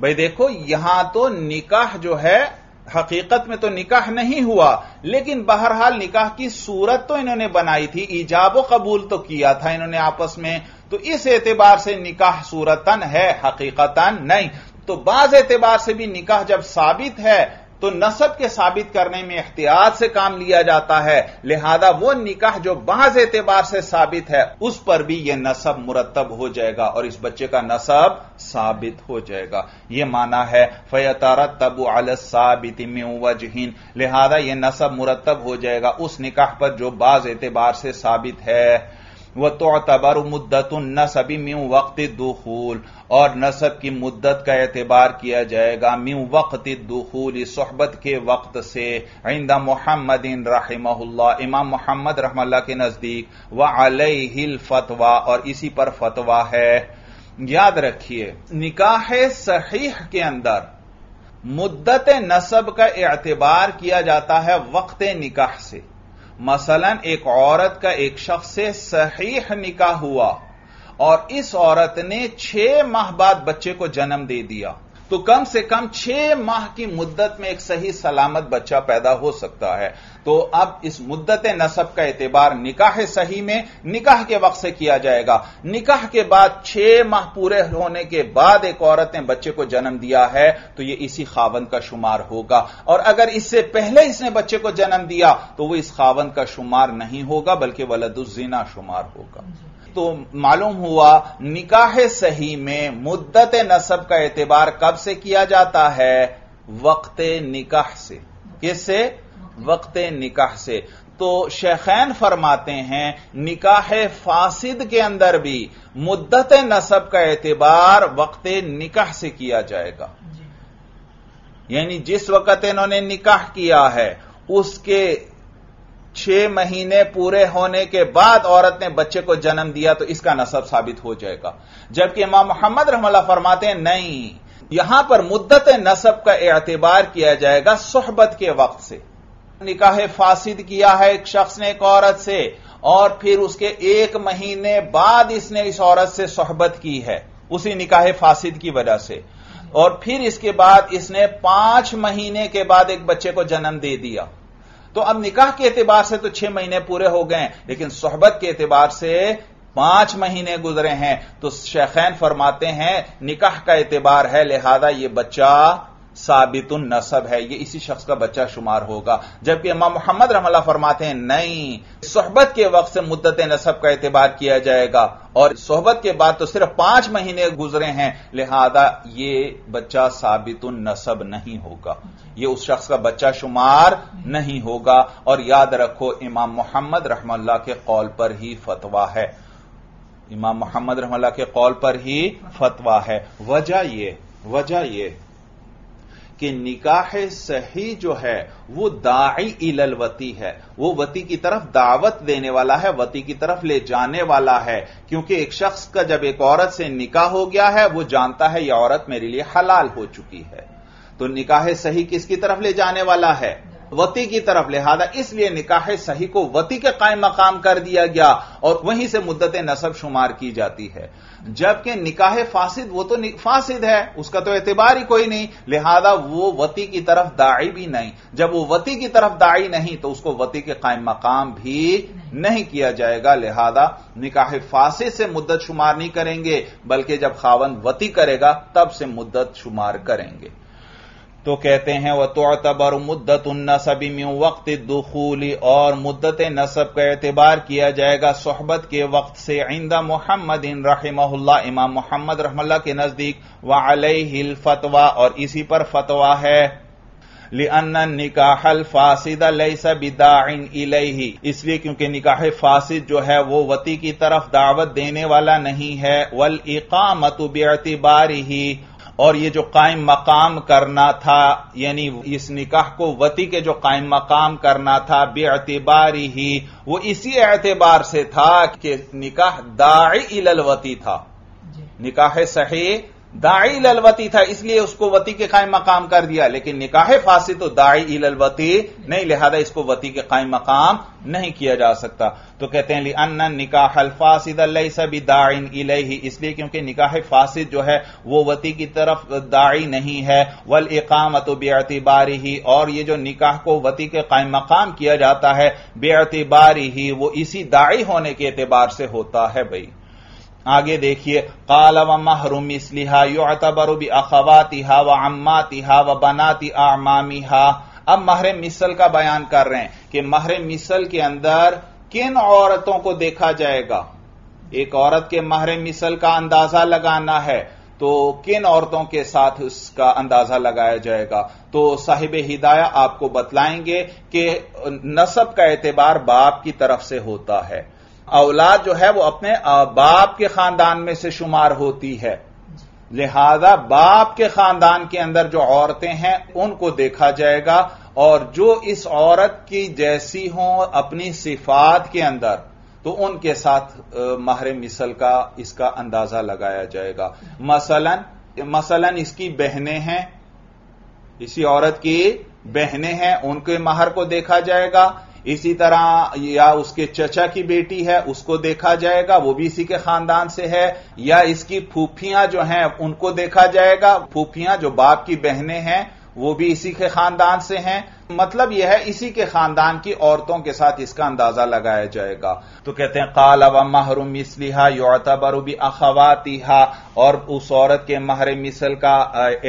भाई देखो यहां तो निकाह जो है, हकीकत में तो निकाह नहीं हुआ, लेकिन बहरहाल निकाह की सूरत तो इन्होंने बनाई थी, ईजाब कबूल तो किया था इन्होंने आपस में, तो इस एतबार से निकाह सूरतन है, हकीकतन नहीं। तो बाज एतबार से भी निकाह जब साबित है तो नसब के साबित करने में एहतियात से काम लिया जाता है, लिहाजा वो निकाह जो बाज़ एतबार से साबित है उस पर भी यह नसब मुरतब हो जाएगा और इस बच्चे का नसब साबित हो जाएगा। यह माना है फयतरत्तबु अला साबिति मिन वजहिन, लिहाजा यह नसब मुरतब हो जाएगा उस निकाह पर जो बाज़ एतबार से साबित है। वह तोतबर मुद्दतुन नसबी मिन वक्त दुखूल, और नसब की मुद्दत का एतबार किया जाएगा मिन वक्त दुखूल, इस सोहबत के वक्त से। इंदा मोहम्मदिन रहमहुल्लाह, इमाम मोहम्मद रहमहुल्लाह के नजदीक। व अलैहिल फतवा, और इसी पर फतवा है। याद रखिए निकाह सहीह के अंदर मुद्दत नसब का एतबार किया जाता है वक्त निकाह से। मसलन एक औरत का एक शख्स से सहीह निकाह हुआ और इस औरत ने छह माह बाद बच्चे को जन्म दे दिया, तो कम से कम छह माह की मुद्दत में एक सही सलामत बच्चा पैदा हो सकता है। तो अब इस मुद्दत नसब का एतबार निकाह सही में निकाह के वक्त से किया जाएगा। निकाह के बाद छह माह पूरे होने के बाद एक औरत ने बच्चे को जन्म दिया है तो यह इसी खावंद का शुमार होगा, और अगर इससे पहले इसने बच्चे को जन्म दिया तो वह इस खावंद का शुमार नहीं होगा बल्कि वलदुज़्ज़िना शुमार होगा। तो मालूम हुआ निकाह सही में मुद्दत नसब का एतबार कब से किया जाता है? वक्त निकाह से। किससे? वक्त निकाह से। तो शेखैन फरमाते हैं निकाह फासिद के अंदर भी मुद्दत नसब का एतबार वक्त निकाह से किया जाएगा, यानी जिस वक्त इन्होंने निकाह किया है उसके छह महीने पूरे होने के बाद औरत ने बच्चे को जन्म दिया तो इसका नसब साबित हो जाएगा। जबकि इमाम मोहम्मद रहमतुल्लाह फरमाते हैं नहीं, यहां पर मुद्दत नसब का एतबार किया जाएगा सोहबत के वक्त से। निकाह फासिद किया है एक शख्स ने एक औरत से और फिर उसके एक महीने बाद इसने इस औरत से सोहबत की है उसी निकाह फासिद की वजह से, और फिर इसके बाद इसने पांच महीने के बाद एक बच्चे को जन्म दे दिया। तो अब निकाह के एतबार से तो छह महीने पूरे हो गए, लेकिन सोहबत के एतबार से पांच महीने गुजरे हैं। तो शेखैन फरमाते हैं निकाह का एतबार है, लिहाजा यह बच्चा साबितुन नसब है, यह इसी शख्स का बच्चा शुमार होगा। जबकि इमाम मोहम्मद रहमतुल्लाह फरमाते हैं नहीं, सोहबत के वक्त से मुद्दत नसब का एतबार किया जाएगा और सोहबत के बाद तो सिर्फ पांच महीने गुजरे हैं, लिहाजा यह बच्चा साबितुन नसब नहीं होगा, यह उस शख्स का बच्चा शुमार नहीं होगा। और याद रखो इमाम मोहम्मद रहमतुल्लाह के कौल पर ही फतवा है, इमाम मोहम्मद रहमतुल्लाह के कौल पर ही फतवा है। वजह यह वजह यह कि निकाह सही जो है वो दाई इलल वती है, वो वती की तरफ दावत देने वाला है, वती की तरफ ले जाने वाला है। क्योंकि एक शख्स का जब एक औरत से निकाह हो गया है वो जानता है यह औरत मेरे लिए हलाल हो चुकी है, तो निकाह सही किसकी तरफ ले जाने वाला है? वती की तरफ। लिहाजा इसलिए निकाह सही को वती के कायम मकाम कर दिया गया और वहीं से मुद्दत नसब शुमार की जाती है। जबकि निकाह फासिद वो तो फासिद है, उसका तो एतबार ही कोई नहीं, लिहाजा वो वती की तरफ दाई भी नहीं। जब वो वती की तरफ दाई नहीं तो उसको वती के कायम मकाम भी नहीं किया जाएगा। लिहाजा निकाह फासिद से मुद्दत शुमार नहीं करेंगे, बल्कि जब खावंद वती करेगा तब से मुद्दत शुमार करेंगे। तो कहते हैं वह तोबर मुद्दत नसबी में वक्त दुखूली, और मुद्दत नसब का एतबार किया जाएगा सोहबत के वक्त से। इंदा मोहम्मद इन रहमहुल्लाह, इमाम मोहम्मद रहमहुल्लाह के नजदीक। व अलैहिल फतवा, और इसी पर फतवा है। लिअन्ना निकाहल फासिद लैसा बिदाइन इलैहि, इसलिए क्योंकि निकाह फासिद जो है वो वती की तरफ दावत देने वाला नहीं है। वल इकामतु बिअतिबारिही, और ये जो कायम मकाम करना था, यानी इस निकाह को वती के जो कायम मकाम करना था, बेअतिबारी ही, वो इसी एतबार से था कि निकाह दाई इलल वती था। निकाह सही दाई इलल वती था, इसलिए उसको वती के कायम मकाम कर दिया। लेकिन निकाह फासिद तो दाई इलल वती नहीं, लिहाजा इसको वती के कायम मकाम नहीं किया जा सकता। तो कहते हैं लिअन्ना निकाहल फासिद लैसा बिदाइन इलैहि, इसलिए क्योंकि निकाह फासिद जो है वो वती की तरफ दाई नहीं है। वल इकामतु बिअतिबारिही, और ये जो निकाह को वती के कायम मकाम किया जाता है बिअतिबारिही, वो इसी दाई होने के एतबार से होता है। भाई आगे देखिए, काल व महरुम मिस्लिहा युअतबरु बि अखवातिहा व अम्मातिहा व बनाति आमामिहा। अब महरे मिसल का बयान कर रहे हैं कि महरे मिसल के अंदर किन औरतों को देखा जाएगा। एक औरत के महरे मिसल का अंदाजा लगाना है तो किन औरतों के साथ उसका अंदाजा लगाया जाएगा। तो साहिब हिदाया आपको बतलाएंगे कि नसब का एतबार बाप की तरफ से होता है। औलाद जो है वो अपने बाप के खानदान में से शुमार होती है, लिहाजा बाप के खानदान के अंदर जो औरतें हैं उनको देखा जाएगा। और जो इस औरत की जैसी हों अपनी सिफात के अंदर, तो उनके साथ महरे मिसल का इसका अंदाजा लगाया जाएगा। मसलन मसलन इसकी बहनें हैं, इसी औरत की बहनें हैं, उनके महर को देखा जाएगा। इसी तरह या उसके चचा की बेटी है उसको देखा जाएगा, वो भी इसी के खानदान से है। या इसकी फूफियां जो हैं उनको देखा जाएगा, फूफियां जो बाप की बहनें हैं वो भी इसी के खानदान से हैं। मतलब यह है इसी के खानदान की औरतों के साथ इसका अंदाजा लगाया जाएगा। तो कहते हैं काल व महरुम मिसलिहा युअतबरु बि अखवातिहा, और उस औरत के महरे मिसल का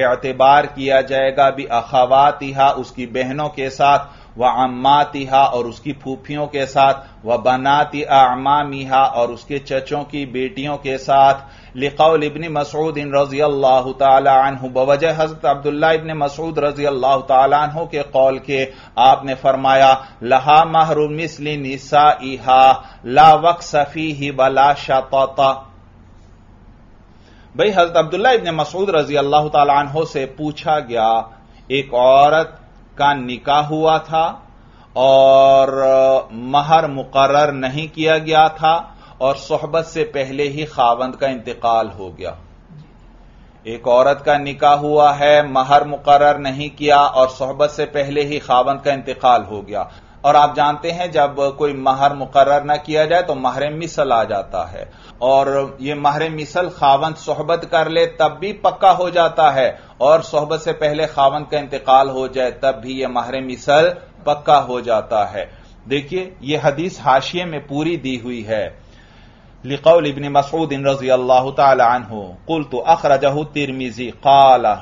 एतबार किया जाएगा बि अखवातिहा, उसकी बहनों के साथ, व अम्मातिहा, और उसकी फूफियों के साथ, व बनाति आमामिहा, और उसके चचों की बेटियों के साथ। लिक़ौल इब्न मसऊद रज़ी अल्लाह ताला अन्हु, बवजह हज़रत अब्दुल्लाह इब्न मसऊद रज़ी अल्लाह ताला अन्हु के कौल के आपने फरमाया लहा महरु मिस्लि निसाइहा ला वक्स फीहि वला शताता। भाई हज़रत अब्दुल्लाह इब्न मसऊद रज़ी अल्लाह ताला अन्हु से पूछा गया, एक औरत का निकाह हुआ था और महर मुकर्रर नहीं किया गया था और सोहबत से पहले ही खावंद का इंतकाल हो गया। एक औरत का निकाह हुआ है, महर मुकर्रर नहीं किया और सोहबत से पहले ही खावंद का इंतकाल हो गया। और आप जानते हैं जब कोई महर मुकर्रर ना किया जाए तो महरे मिसल आ जाता है, और यह महरे मिसल खावंद सोहबत कर ले तब भी पक्का हो जाता है, और सोहबत से पहले खावंद का इंतकाल हो जाए तब भी यह महरे मिसल पक्का हो जाता है। देखिए यह हदीस हाशिये में पूरी दी हुई है। लिक़ौल इब्न मसऊद रज़ी अल्लाह ताला अन्हु क़ुल्तु अख़रजहु तिरमिज़ी क़ाला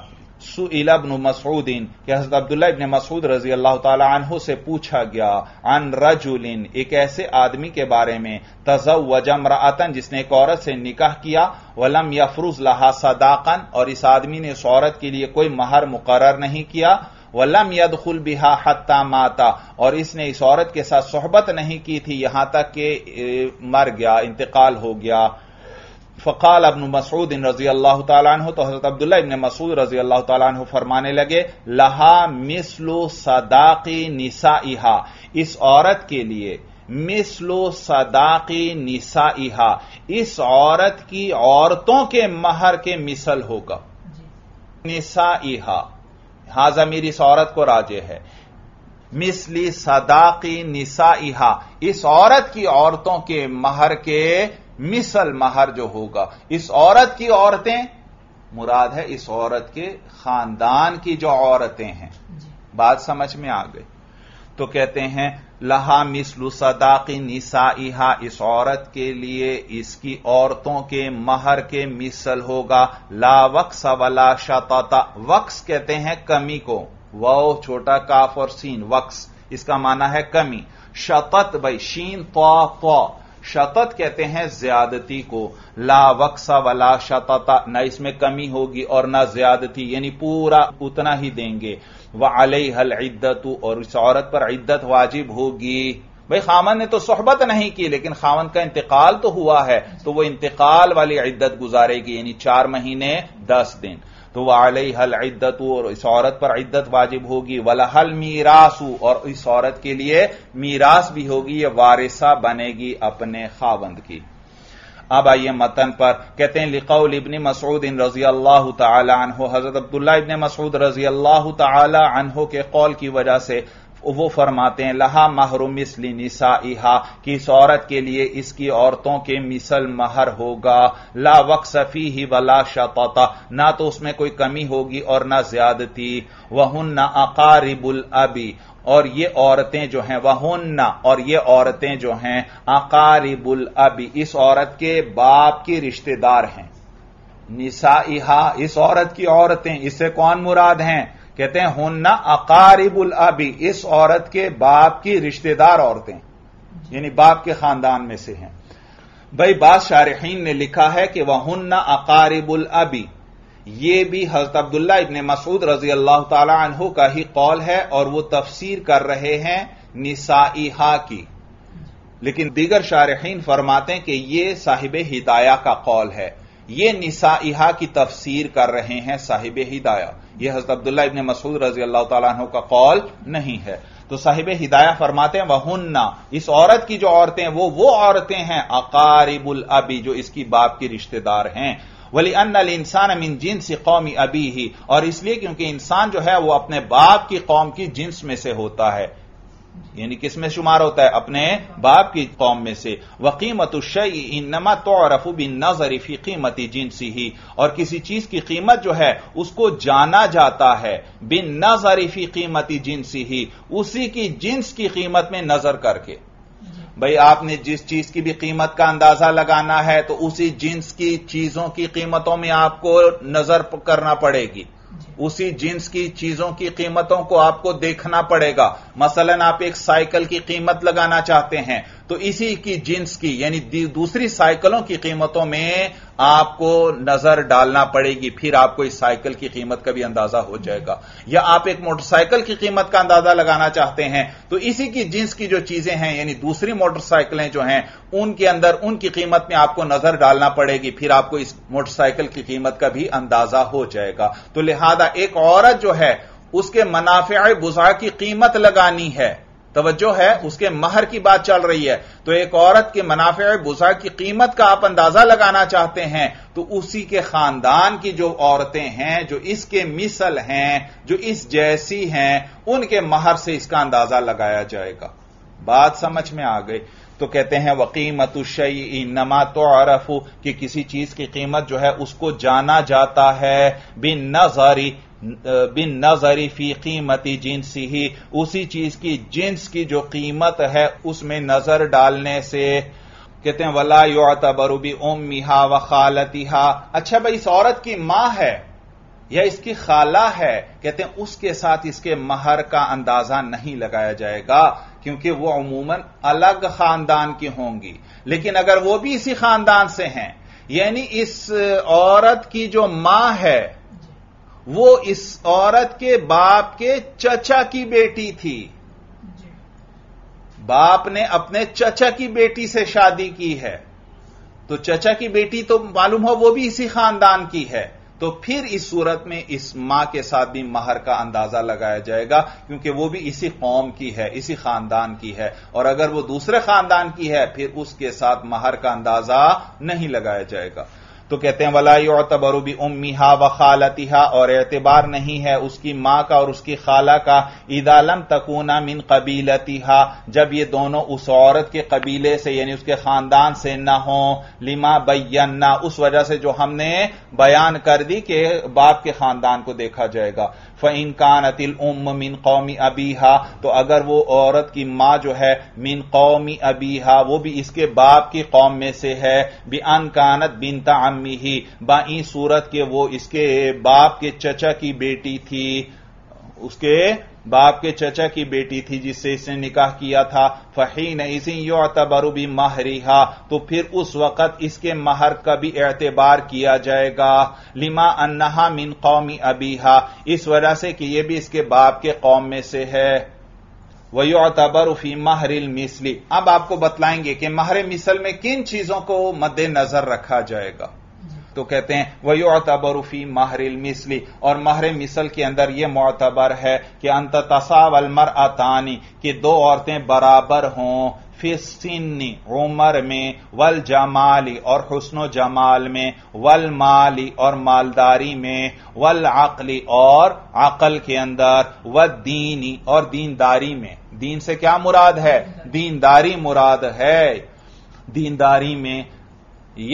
सुइल इब्न मसऊद, कि हज़रत अब्दुल्लाह इब्न मसऊद रज़ी अल्लाह ताला अन्हु से पूछा गया अन रजुलिन, एक ऐसे आदमी के बारे में तज़व्वज इम्राअतन, जिसने एक औरत से निकाह किया, वलम यफ़रुज़ लहा सदाक़न, और इस आदमी ने इस औरत के लिए कोई महर मुकर्रर नहीं किया, वलम यदखुल बिहा हत्ता माता, और इसने इस औरत के साथ सोहबत नहीं की थी यहां तक कि मर गया, इंतकाल हो गया। फ़क़ाल इब्न मसऊद रज़ी अल्लाह तआला अन्हु, तो हज़रत अब्दुल्लाह इब्न मसऊद रज़ी अल्लाह तआला अन्हु फरमाने लगे, लहा मिस्लु सदाकी निसाइहा, इस औरत के लिए मिस्लु सदाकी निसाइहा, इस औरत की औरतों के महर के मिसल होगा। निसाइहा हाजा मीर इस औरत को राजे है, मिस्ली सदाकी निसाइहा, इस औरत की औरतों के महर के मिसल महर जो होगा। इस औरत की औरतें मुराद है इस औरत के खानदान की जो औरतें हैं। बात समझ में आ गई। तो कहते हैं लहा मिस्लु सदाकी निसाइहा, इस औरत के लिए इसकी औरतों के महर के मिसल होगा। ला वक्स वला शताता, वक्स कहते हैं कमी को, वाव छोटा काफ और सीन, वक्स इसका माना है कमी। शतत भाई शीन त्वा त्वा, शतत कहते हैं ज्यादती को। ला वक्सा वला शतता, ना इसमें कमी होगी और ना ज्यादती, यानी पूरा उतना ही देंगे। वह अलैहिल इद्दतु, और इस औरत पर इद्दत वाजिब होगी। भाई खामन ने तो सोहबत नहीं की, लेकिन खामन का इंतकाल तो हुआ है, तो वह इंतकाल वाली इद्दत गुजारेगी, यानी चार महीने दस दिन। तो वह अलैहिल इद्दतु, और इस औरत पर इद्दत वाजिब होगी। वलहल मीरासु, और इस औरत के लिए मीरास भी होगी, यह वारिसा बनेगी अपने खावंद की। अब आइए मतन पर। कहते हैं लिकौल इब्न मसऊद रजी अल्लाह तआला अन्हु, हजरत अब्दुल्लाह इब्न मसऊद रजी अल्लाह तआला अन्हु के कौल की वजह से वो फरमाते हैं लहा महरु मिस्ली निसाइहा, कि इस औरत के लिए इसकी औरतों के मिसल महर होगा। ला वक्स फीही वला शताता, ना तो उसमें कोई कमी होगी और ना ज्यादती। वहुन्ना अकारिबुल अबी, और ये औरतें जो हैं, वहुन्ना और ये औरतें जो हैं अकारिबुल अबी, इस औरत के बाप की रिश्तेदार हैं। निसाइहा, इस औरत की औरतें, इससे कौन मुराद हैं? कहते हैं हुन्ना अकारिबुल अबी, इस औरत के बाप की रिश्तेदार औरतें, यानी बाप के खानदान में से हैं। भाई बाद शारहीन ने लिखा है कि वहुन्ना अकारिबुल अबी, ये भी हजरत अब्दुल्लाह इब्न मसऊद रजी अल्लाह तआला अन्हु का ही कौल है, और वो तफसीर कर रहे हैं निसाइहा की। लेकिन दीगर शारहीन फरमाते हैं कि ये साहिबे हिदाया का कौल है, ये निसाइहा की तफसीर कर रहे हैं साहिबे हिदाया, ये हजरत अब्दुल्लाह इब्न मसऊद रजी अल्लाह तआला अन्हु का कौल नहीं है। तो साहिबे हिदाया फरमाते हैं वहुन्ना, इस औरत की जो औरतें वो वो औरतें हैं अकारिबुल अबी, जो इसकी बाप की रिश्तेदार हैं। वली अन्नल इंसान मिन जिन्स कौमी अबी ही, और इसलिए क्योंकि इंसान जो है वो अपने बाप की कौम की जिन्स में से होता है, यानी किसमें शुमार होता है? अपने बाप की कौम में से। वकीमतु शयई इन्नमा तुअरफु बिन्नज़रि फी कीमति जिन्सिही, और किसी चीज की कीमत जो है उसको जाना जाता है बिन्नज़रि फी कीमति जिन्सिही, उसी की जिन्स की कीमत में नजर करके। भाई आपने जिस चीज की भी कीमत का अंदाजा लगाना है तो उसी जिन्स की चीजों की कीमतों में आपको नजर करना पड़ेगी, उसी जिन्स की चीजों की कीमतों को आपको देखना पड़ेगा। मसलन आप एक साइकिल की कीमत लगाना चाहते हैं तो इसी की जिन्स की, यानी दूसरी साइकिलों की कीमतों में आपको नजर डालना पड़ेगी, फिर आपको इस साइकिल की कीमत का भी अंदाजा हो जाएगा। या आप एक मोटरसाइकिल की कीमत का अंदाजा लगाना चाहते हैं तो इसी की जिन्स की जो चीजें हैं, यानी दूसरी मोटरसाइकिलें जो हैं, उनके अंदर उनकी कीमत में आपको नजर डालना पड़ेगी, फिर आपको इस मोटरसाइकिल की कीमत का भी अंदाजा हो जाएगा। तो लिहाजा एक औरत जो है उसके मनाफे बुजा की कीमत लगानी है, तवज्जो है, उसके महर की बात चल रही है, तो एक औरत के मनाफे बुजा की कीमत का आप अंदाजा लगाना चाहते हैं तो उसी के खानदान की जो औरतें हैं, जो इसके मिसल हैं, जो इस जैसी हैं, उनके महर से इसका अंदाजा लगाया जाएगा। बात समझ में आ गई। तो कहते हैं वकीमतु शयई नमा तुअरफु, कि किसी चीज की कीमत जो है उसको जाना जाता है बिन नजरी बिन नजरी फी कीमती जिन्सी ही, उसी चीज की जिन्स की जो कीमत है उसमें नजर डालने से। कहते हैं वला युअतबरु बि उम्मिहा व खालतिहा, अच्छा भाई इस औरत की मां है या इसकी खाला है, कहते हैं उसके साथ इसके महर का अंदाजा नहीं लगाया जाएगा, क्योंकि वो अमूमन अलग खानदान की होंगी। लेकिन अगर वो भी इसी खानदान से हैं, यानी इस औरत की जो मां है वो इस औरत के बाप के चचा की बेटी थी, बाप ने अपने चचा की बेटी से शादी की है, तो चचा की बेटी तो मालूम हो वो भी इसी खानदान की है, तो फिर इस सूरत में इस मां के साथ भी महर का अंदाजा लगाया जाएगा क्योंकि वो भी इसी कौम की है, इसी खानदान की है। और अगर वो दूसरे खानदान की है फिर उसके साथ महर का अंदाजा नहीं लगाया जाएगा। तो कहते हैं वला युअतबरु बि उम्मिहा व खालतिहा, और एतबार नहीं है उसकी मां का और उसकी खाला का, इदा लम तकूना मिन कबीलतिहा, जब ये दोनों उस औरत के कबीले से यानी उसके खानदान से ना हो, लिमा बयन्ना, उस वजह से जो हमने बयान कर दी कि बाप के खानदान को देखा जाएगा। फ़इन कानतिल उम्म मिन कौमी अबीहा, तो अगर वो औरत की मां जो है मिन कौमी अबीहा वो भी इसके बाप की कौम में से है, बि अन कानत बिनता अम्मी ही, बाई सूरत के वो इसके बाप के चचा की बेटी थी, उसके बाप के चचा की बेटी थी जिससे इसने निकाह किया था। फहीन इसी युअतबरु बि महरिहा, तो फिर उस वक्त इसके महर का भी एतबार किया जाएगा। लिमा अन्नहा मिन कौमी अबीहा, इस वजह से कि यह भी इसके बाप के कौम में से है। व युअतबरु फी महरिल मिस्ली, अब आपको बतलाएंगे कि महर मिसल में किन चीजों को मद्देनजर रखा जाएगा। तो कहते हैं वह युअतबरु फी महरिल मिस्ली, और महर मिसल के अंदर यह मुअतबर है कि अंत तसावल मरअतानी, कि दो औरतें बराबर हों, फिस्सिन्नी उमर में, वल जमाली और हुस्नो जमाल में, वल माली और मालदारी में, वल अक्ली और अकल के अंदर, व दीनी और दीनदारी में। दीन से क्या मुराद है? दीनदारी मुराद है, दीनदारी में।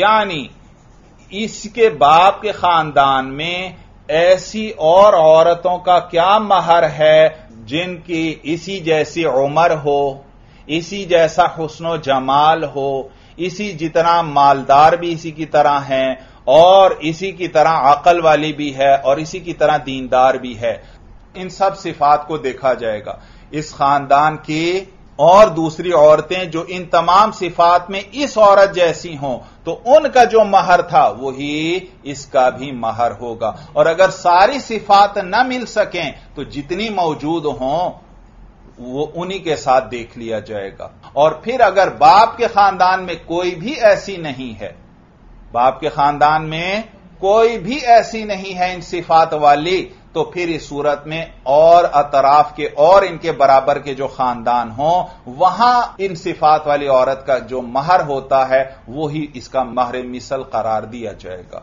यानी इसके बाप के खानदान में ऐसी और औरतों का क्या महर है जिनकी इसी जैसी उम्र हो, इसी जैसा हुस्नो जमाल हो, इसी जितना मालदार भी इसी की तरह है और इसी की तरह अकल वाली भी है और इसी की तरह दीनदार भी है। इन सब सिफात को देखा जाएगा इस खानदान की। और दूसरी औरतें जो इन तमाम सिफात में इस औरत जैसी हों तो उनका जो महर था वही इसका भी महर होगा। और अगर सारी सिफात न मिल सकें तो जितनी मौजूद हों वो उन्हीं के साथ देख लिया जाएगा। और फिर अगर बाप के खानदान में कोई भी ऐसी नहीं है, बाप के खानदान में कोई भी ऐसी नहीं है इन सिफात वाली, तो फिर इस सूरत में और अतराफ के और इनके बराबर के जो खानदान हों वहां इन सिफात वाली औरत का जो महर होता है वो ही इसका महर मिसल करार दिया जाएगा।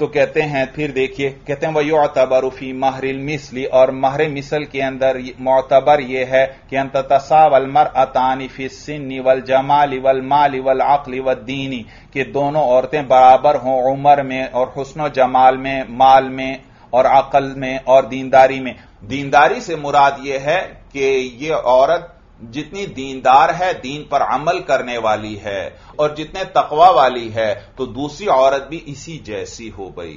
तो कहते हैं फिर देखिए, कहते हैं वह युअतबरु फी महरिल मिसली, और महर मिसल के अंदर मुअतबर यह है कि अंत तसावल मरअतानी फी सिन्नी वल जमाली वल माली वल अक्ली व दीनी, कि दोनों औरतें बराबर हों उम्र में और हुस्न जमाल में, माल में और अकल में और दीनदारी में। दीनदारी से मुराद यह है कि यह औरत जितनी दीनदार है, दीन पर अमल करने वाली है और जितने तकवा वाली है, तो दूसरी औरत भी इसी जैसी हो गई।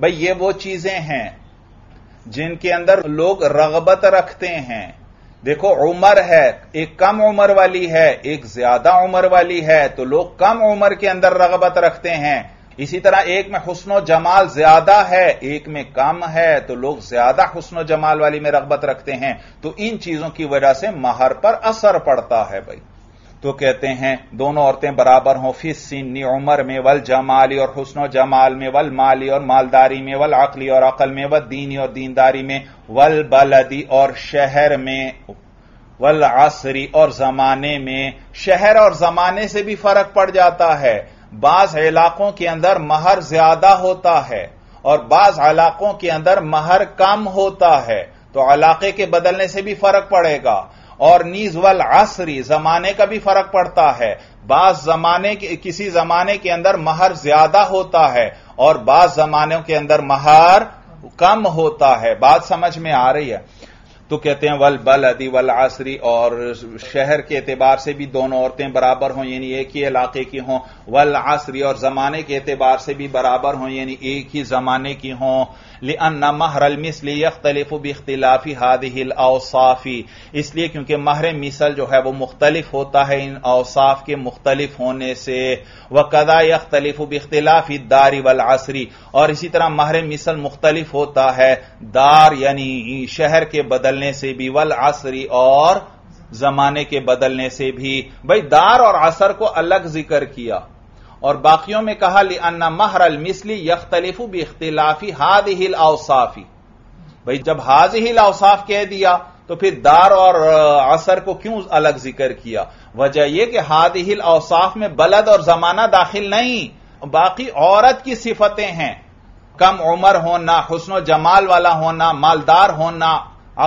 भाई ये वो चीजें हैं जिनके अंदर लोग रगबत रखते हैं। देखो उम्र है, एक कम उम्र वाली है, एक ज्यादा उम्र वाली है, तो लोग कम उम्र के अंदर रगबत रखते हैं। इसी तरह एक में हुस्नो जमाल ज्यादा है, एक में कम है, तो लोग ज्यादा हुस्नो जमाल वाली में रगबत रखते हैं। तो इन चीजों की वजह से महर पर असर पड़ता है भाई। तो कहते हैं दोनों औरतें बराबर हों, फिस सिन्नी उमर में, वल जमाली और हुस्नो जमाल में, वल माली और मालदारी में, वल अकली और अकल में, व दीनी और दीनदारी में, वल बलदी और शहर में, वल असरी और जमाने में। शहर और जमाने से भी फर्क पड़ जाता है। बाज इलाकों के अंदर महर ज्यादा होता है और बाज इलाकों के अंदर महर कम होता है, तो इलाके के बदलने से भी फर्क पड़ेगा। और नीज वल असरी, जमाने का भी फर्क पड़ता है। बाज जमाने के किसी जमाने के अंदर महर ज्यादा होता है और बाज जमानों के अंदर महर कम होता है। बात समझ में आ रही है। तो कहते हैं वल बलदी वल असरी, और शहर के एतबार से भी दोनों औरतें बराबर हों यानी एक ही इलाके की हों, वल असरी और जमाने के एतबार से भी बराबर हों यानी एक ही जमाने की हों। लिअन्ना महरल मिस्ली यख्तलिफु बिख्तिलाफी हादिहिल औसाफी, इसलिए क्योंकि महर मिसल जो है वो मुख्तलिफ होता है इन औसाफ के मुख्तलिफ होने से। वकदा यख्तलिफु बिख्तिलाफी दारी वल असरी, और इसी तरह महर मिसल मुख्तलिफ होता है दार यानी शहर के बदलने से भी, वल असरी और जमाने के बदलने से भी। भाई दार और असर को अलग जिक्र किया और बाकियों में कहा लिअन्ना महरल मिसली यख्तलिफु बि इख्तिलाफी हाज़िहिल औसाफी। भाई जब हाज़िहिल औसाफ कह दिया तो फिर दार और असर को क्यों अलग जिक्र किया? वजह यह कि हाज़िहिल औसाफ में बलद और जमाना दाखिल नहीं, बाकी औरत की सिफतें हैं। कम उम्र होना, हुस्न जमाल वाला होना, मालदार होना,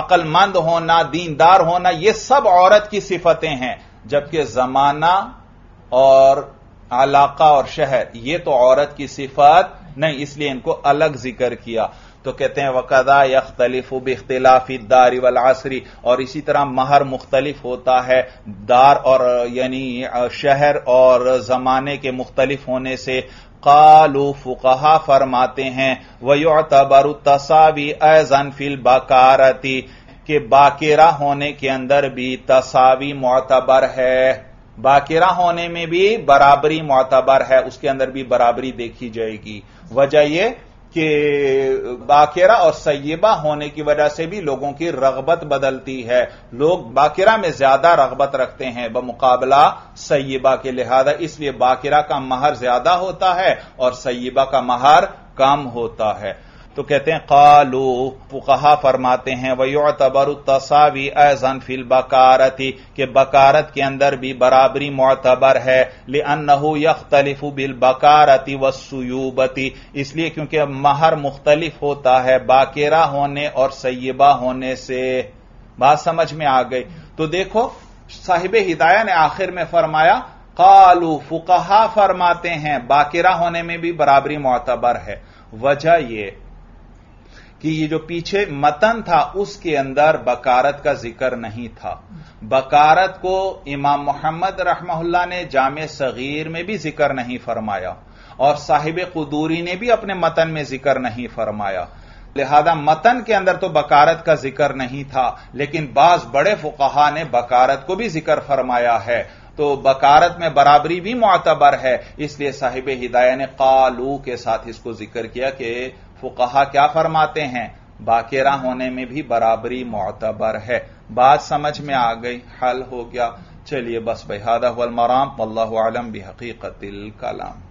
अक्लमंद होना, दीनदार होना, यह सब औरत की सिफतें हैं। जबकि जमाना और इलाका और शहर यह तो औरत की सिफत नहीं, इसलिए इनको अलग जिक्र किया। तो कहते हैं वक़दा यख्तलिफु बिख्तिलाफि दारी वल असरी, और इसी तरह महर मुख्तलिफ होता है दार और यानी शहर और जमाने के मुख्तलिफ होने से। कालू फुकहा फरमाते हैं वयुअतबरु तसावी ऐज़न फिल बकारती, के बाकिरा होने के अंदर भी तसावी मुअतबर है, बाकिरा होने में भी बराबरी मुअतबर है, उसके अंदर भी बराबरी देखी जाएगी। वजह यह कि बाकिरा और सय्यबा होने की वजह से भी लोगों की रगबत बदलती है, लोग बाकिरा में ज्यादा रगबत रखते हैं बमुकाबला सय्यबा के, लिहाजा इसलिए बाकिरा का महर ज्यादा होता है और सय्यबा का महर कम होता है। तो कहते हैं कालू फुकहा फरमाते हैं वयुअतबरु तसावी ऐज़न फिल बकारती, के बकारत के अंदर भी बराबरी मुअतबर है। लिअन्नहु यख्तलिफु बिल बकारती वस्सुयूबती, इसलिए क्योंकि महर मुख्तलिफ होता है बाकिरा होने और सय्यबा होने से। बात समझ में आ गई? तो देखो साहिबे हिदाया ने आखिर में फरमाया कालू फुकहा फरमाते हैं बाकिरा होने में भी बराबरी मुअतबर है। वजह यह कि ये जो पीछे मतन था उसके अंदर बकारत का जिक्र नहीं था। बकारत को इमाम मोहम्मद रहमहुल्लाह ने जामे सगीर में भी जिक्र नहीं फरमाया और साहिब कुदूरी ने भी अपने मतन में जिक्र नहीं फरमाया, लिहाजा मतन के अंदर तो बकारत का जिक्र नहीं था, लेकिन बाज बड़े फुकहा ने बकारत को भी जिक्र फरमाया है। तो बकारत में बराबरी भी मुअतबर है, इसलिए साहिब हिदाया ने कालू के साथ इसको जिक्र किया कि फुकहा क्या फरमाते हैं, बाकिरा होने में भी बराबरी मुअतबर है। बात समझ में आ गई, हल हो गया। चलिए बस, बिहादा हुवल मराम, वल्लाहु आलम बिहकीकतिल कलाम।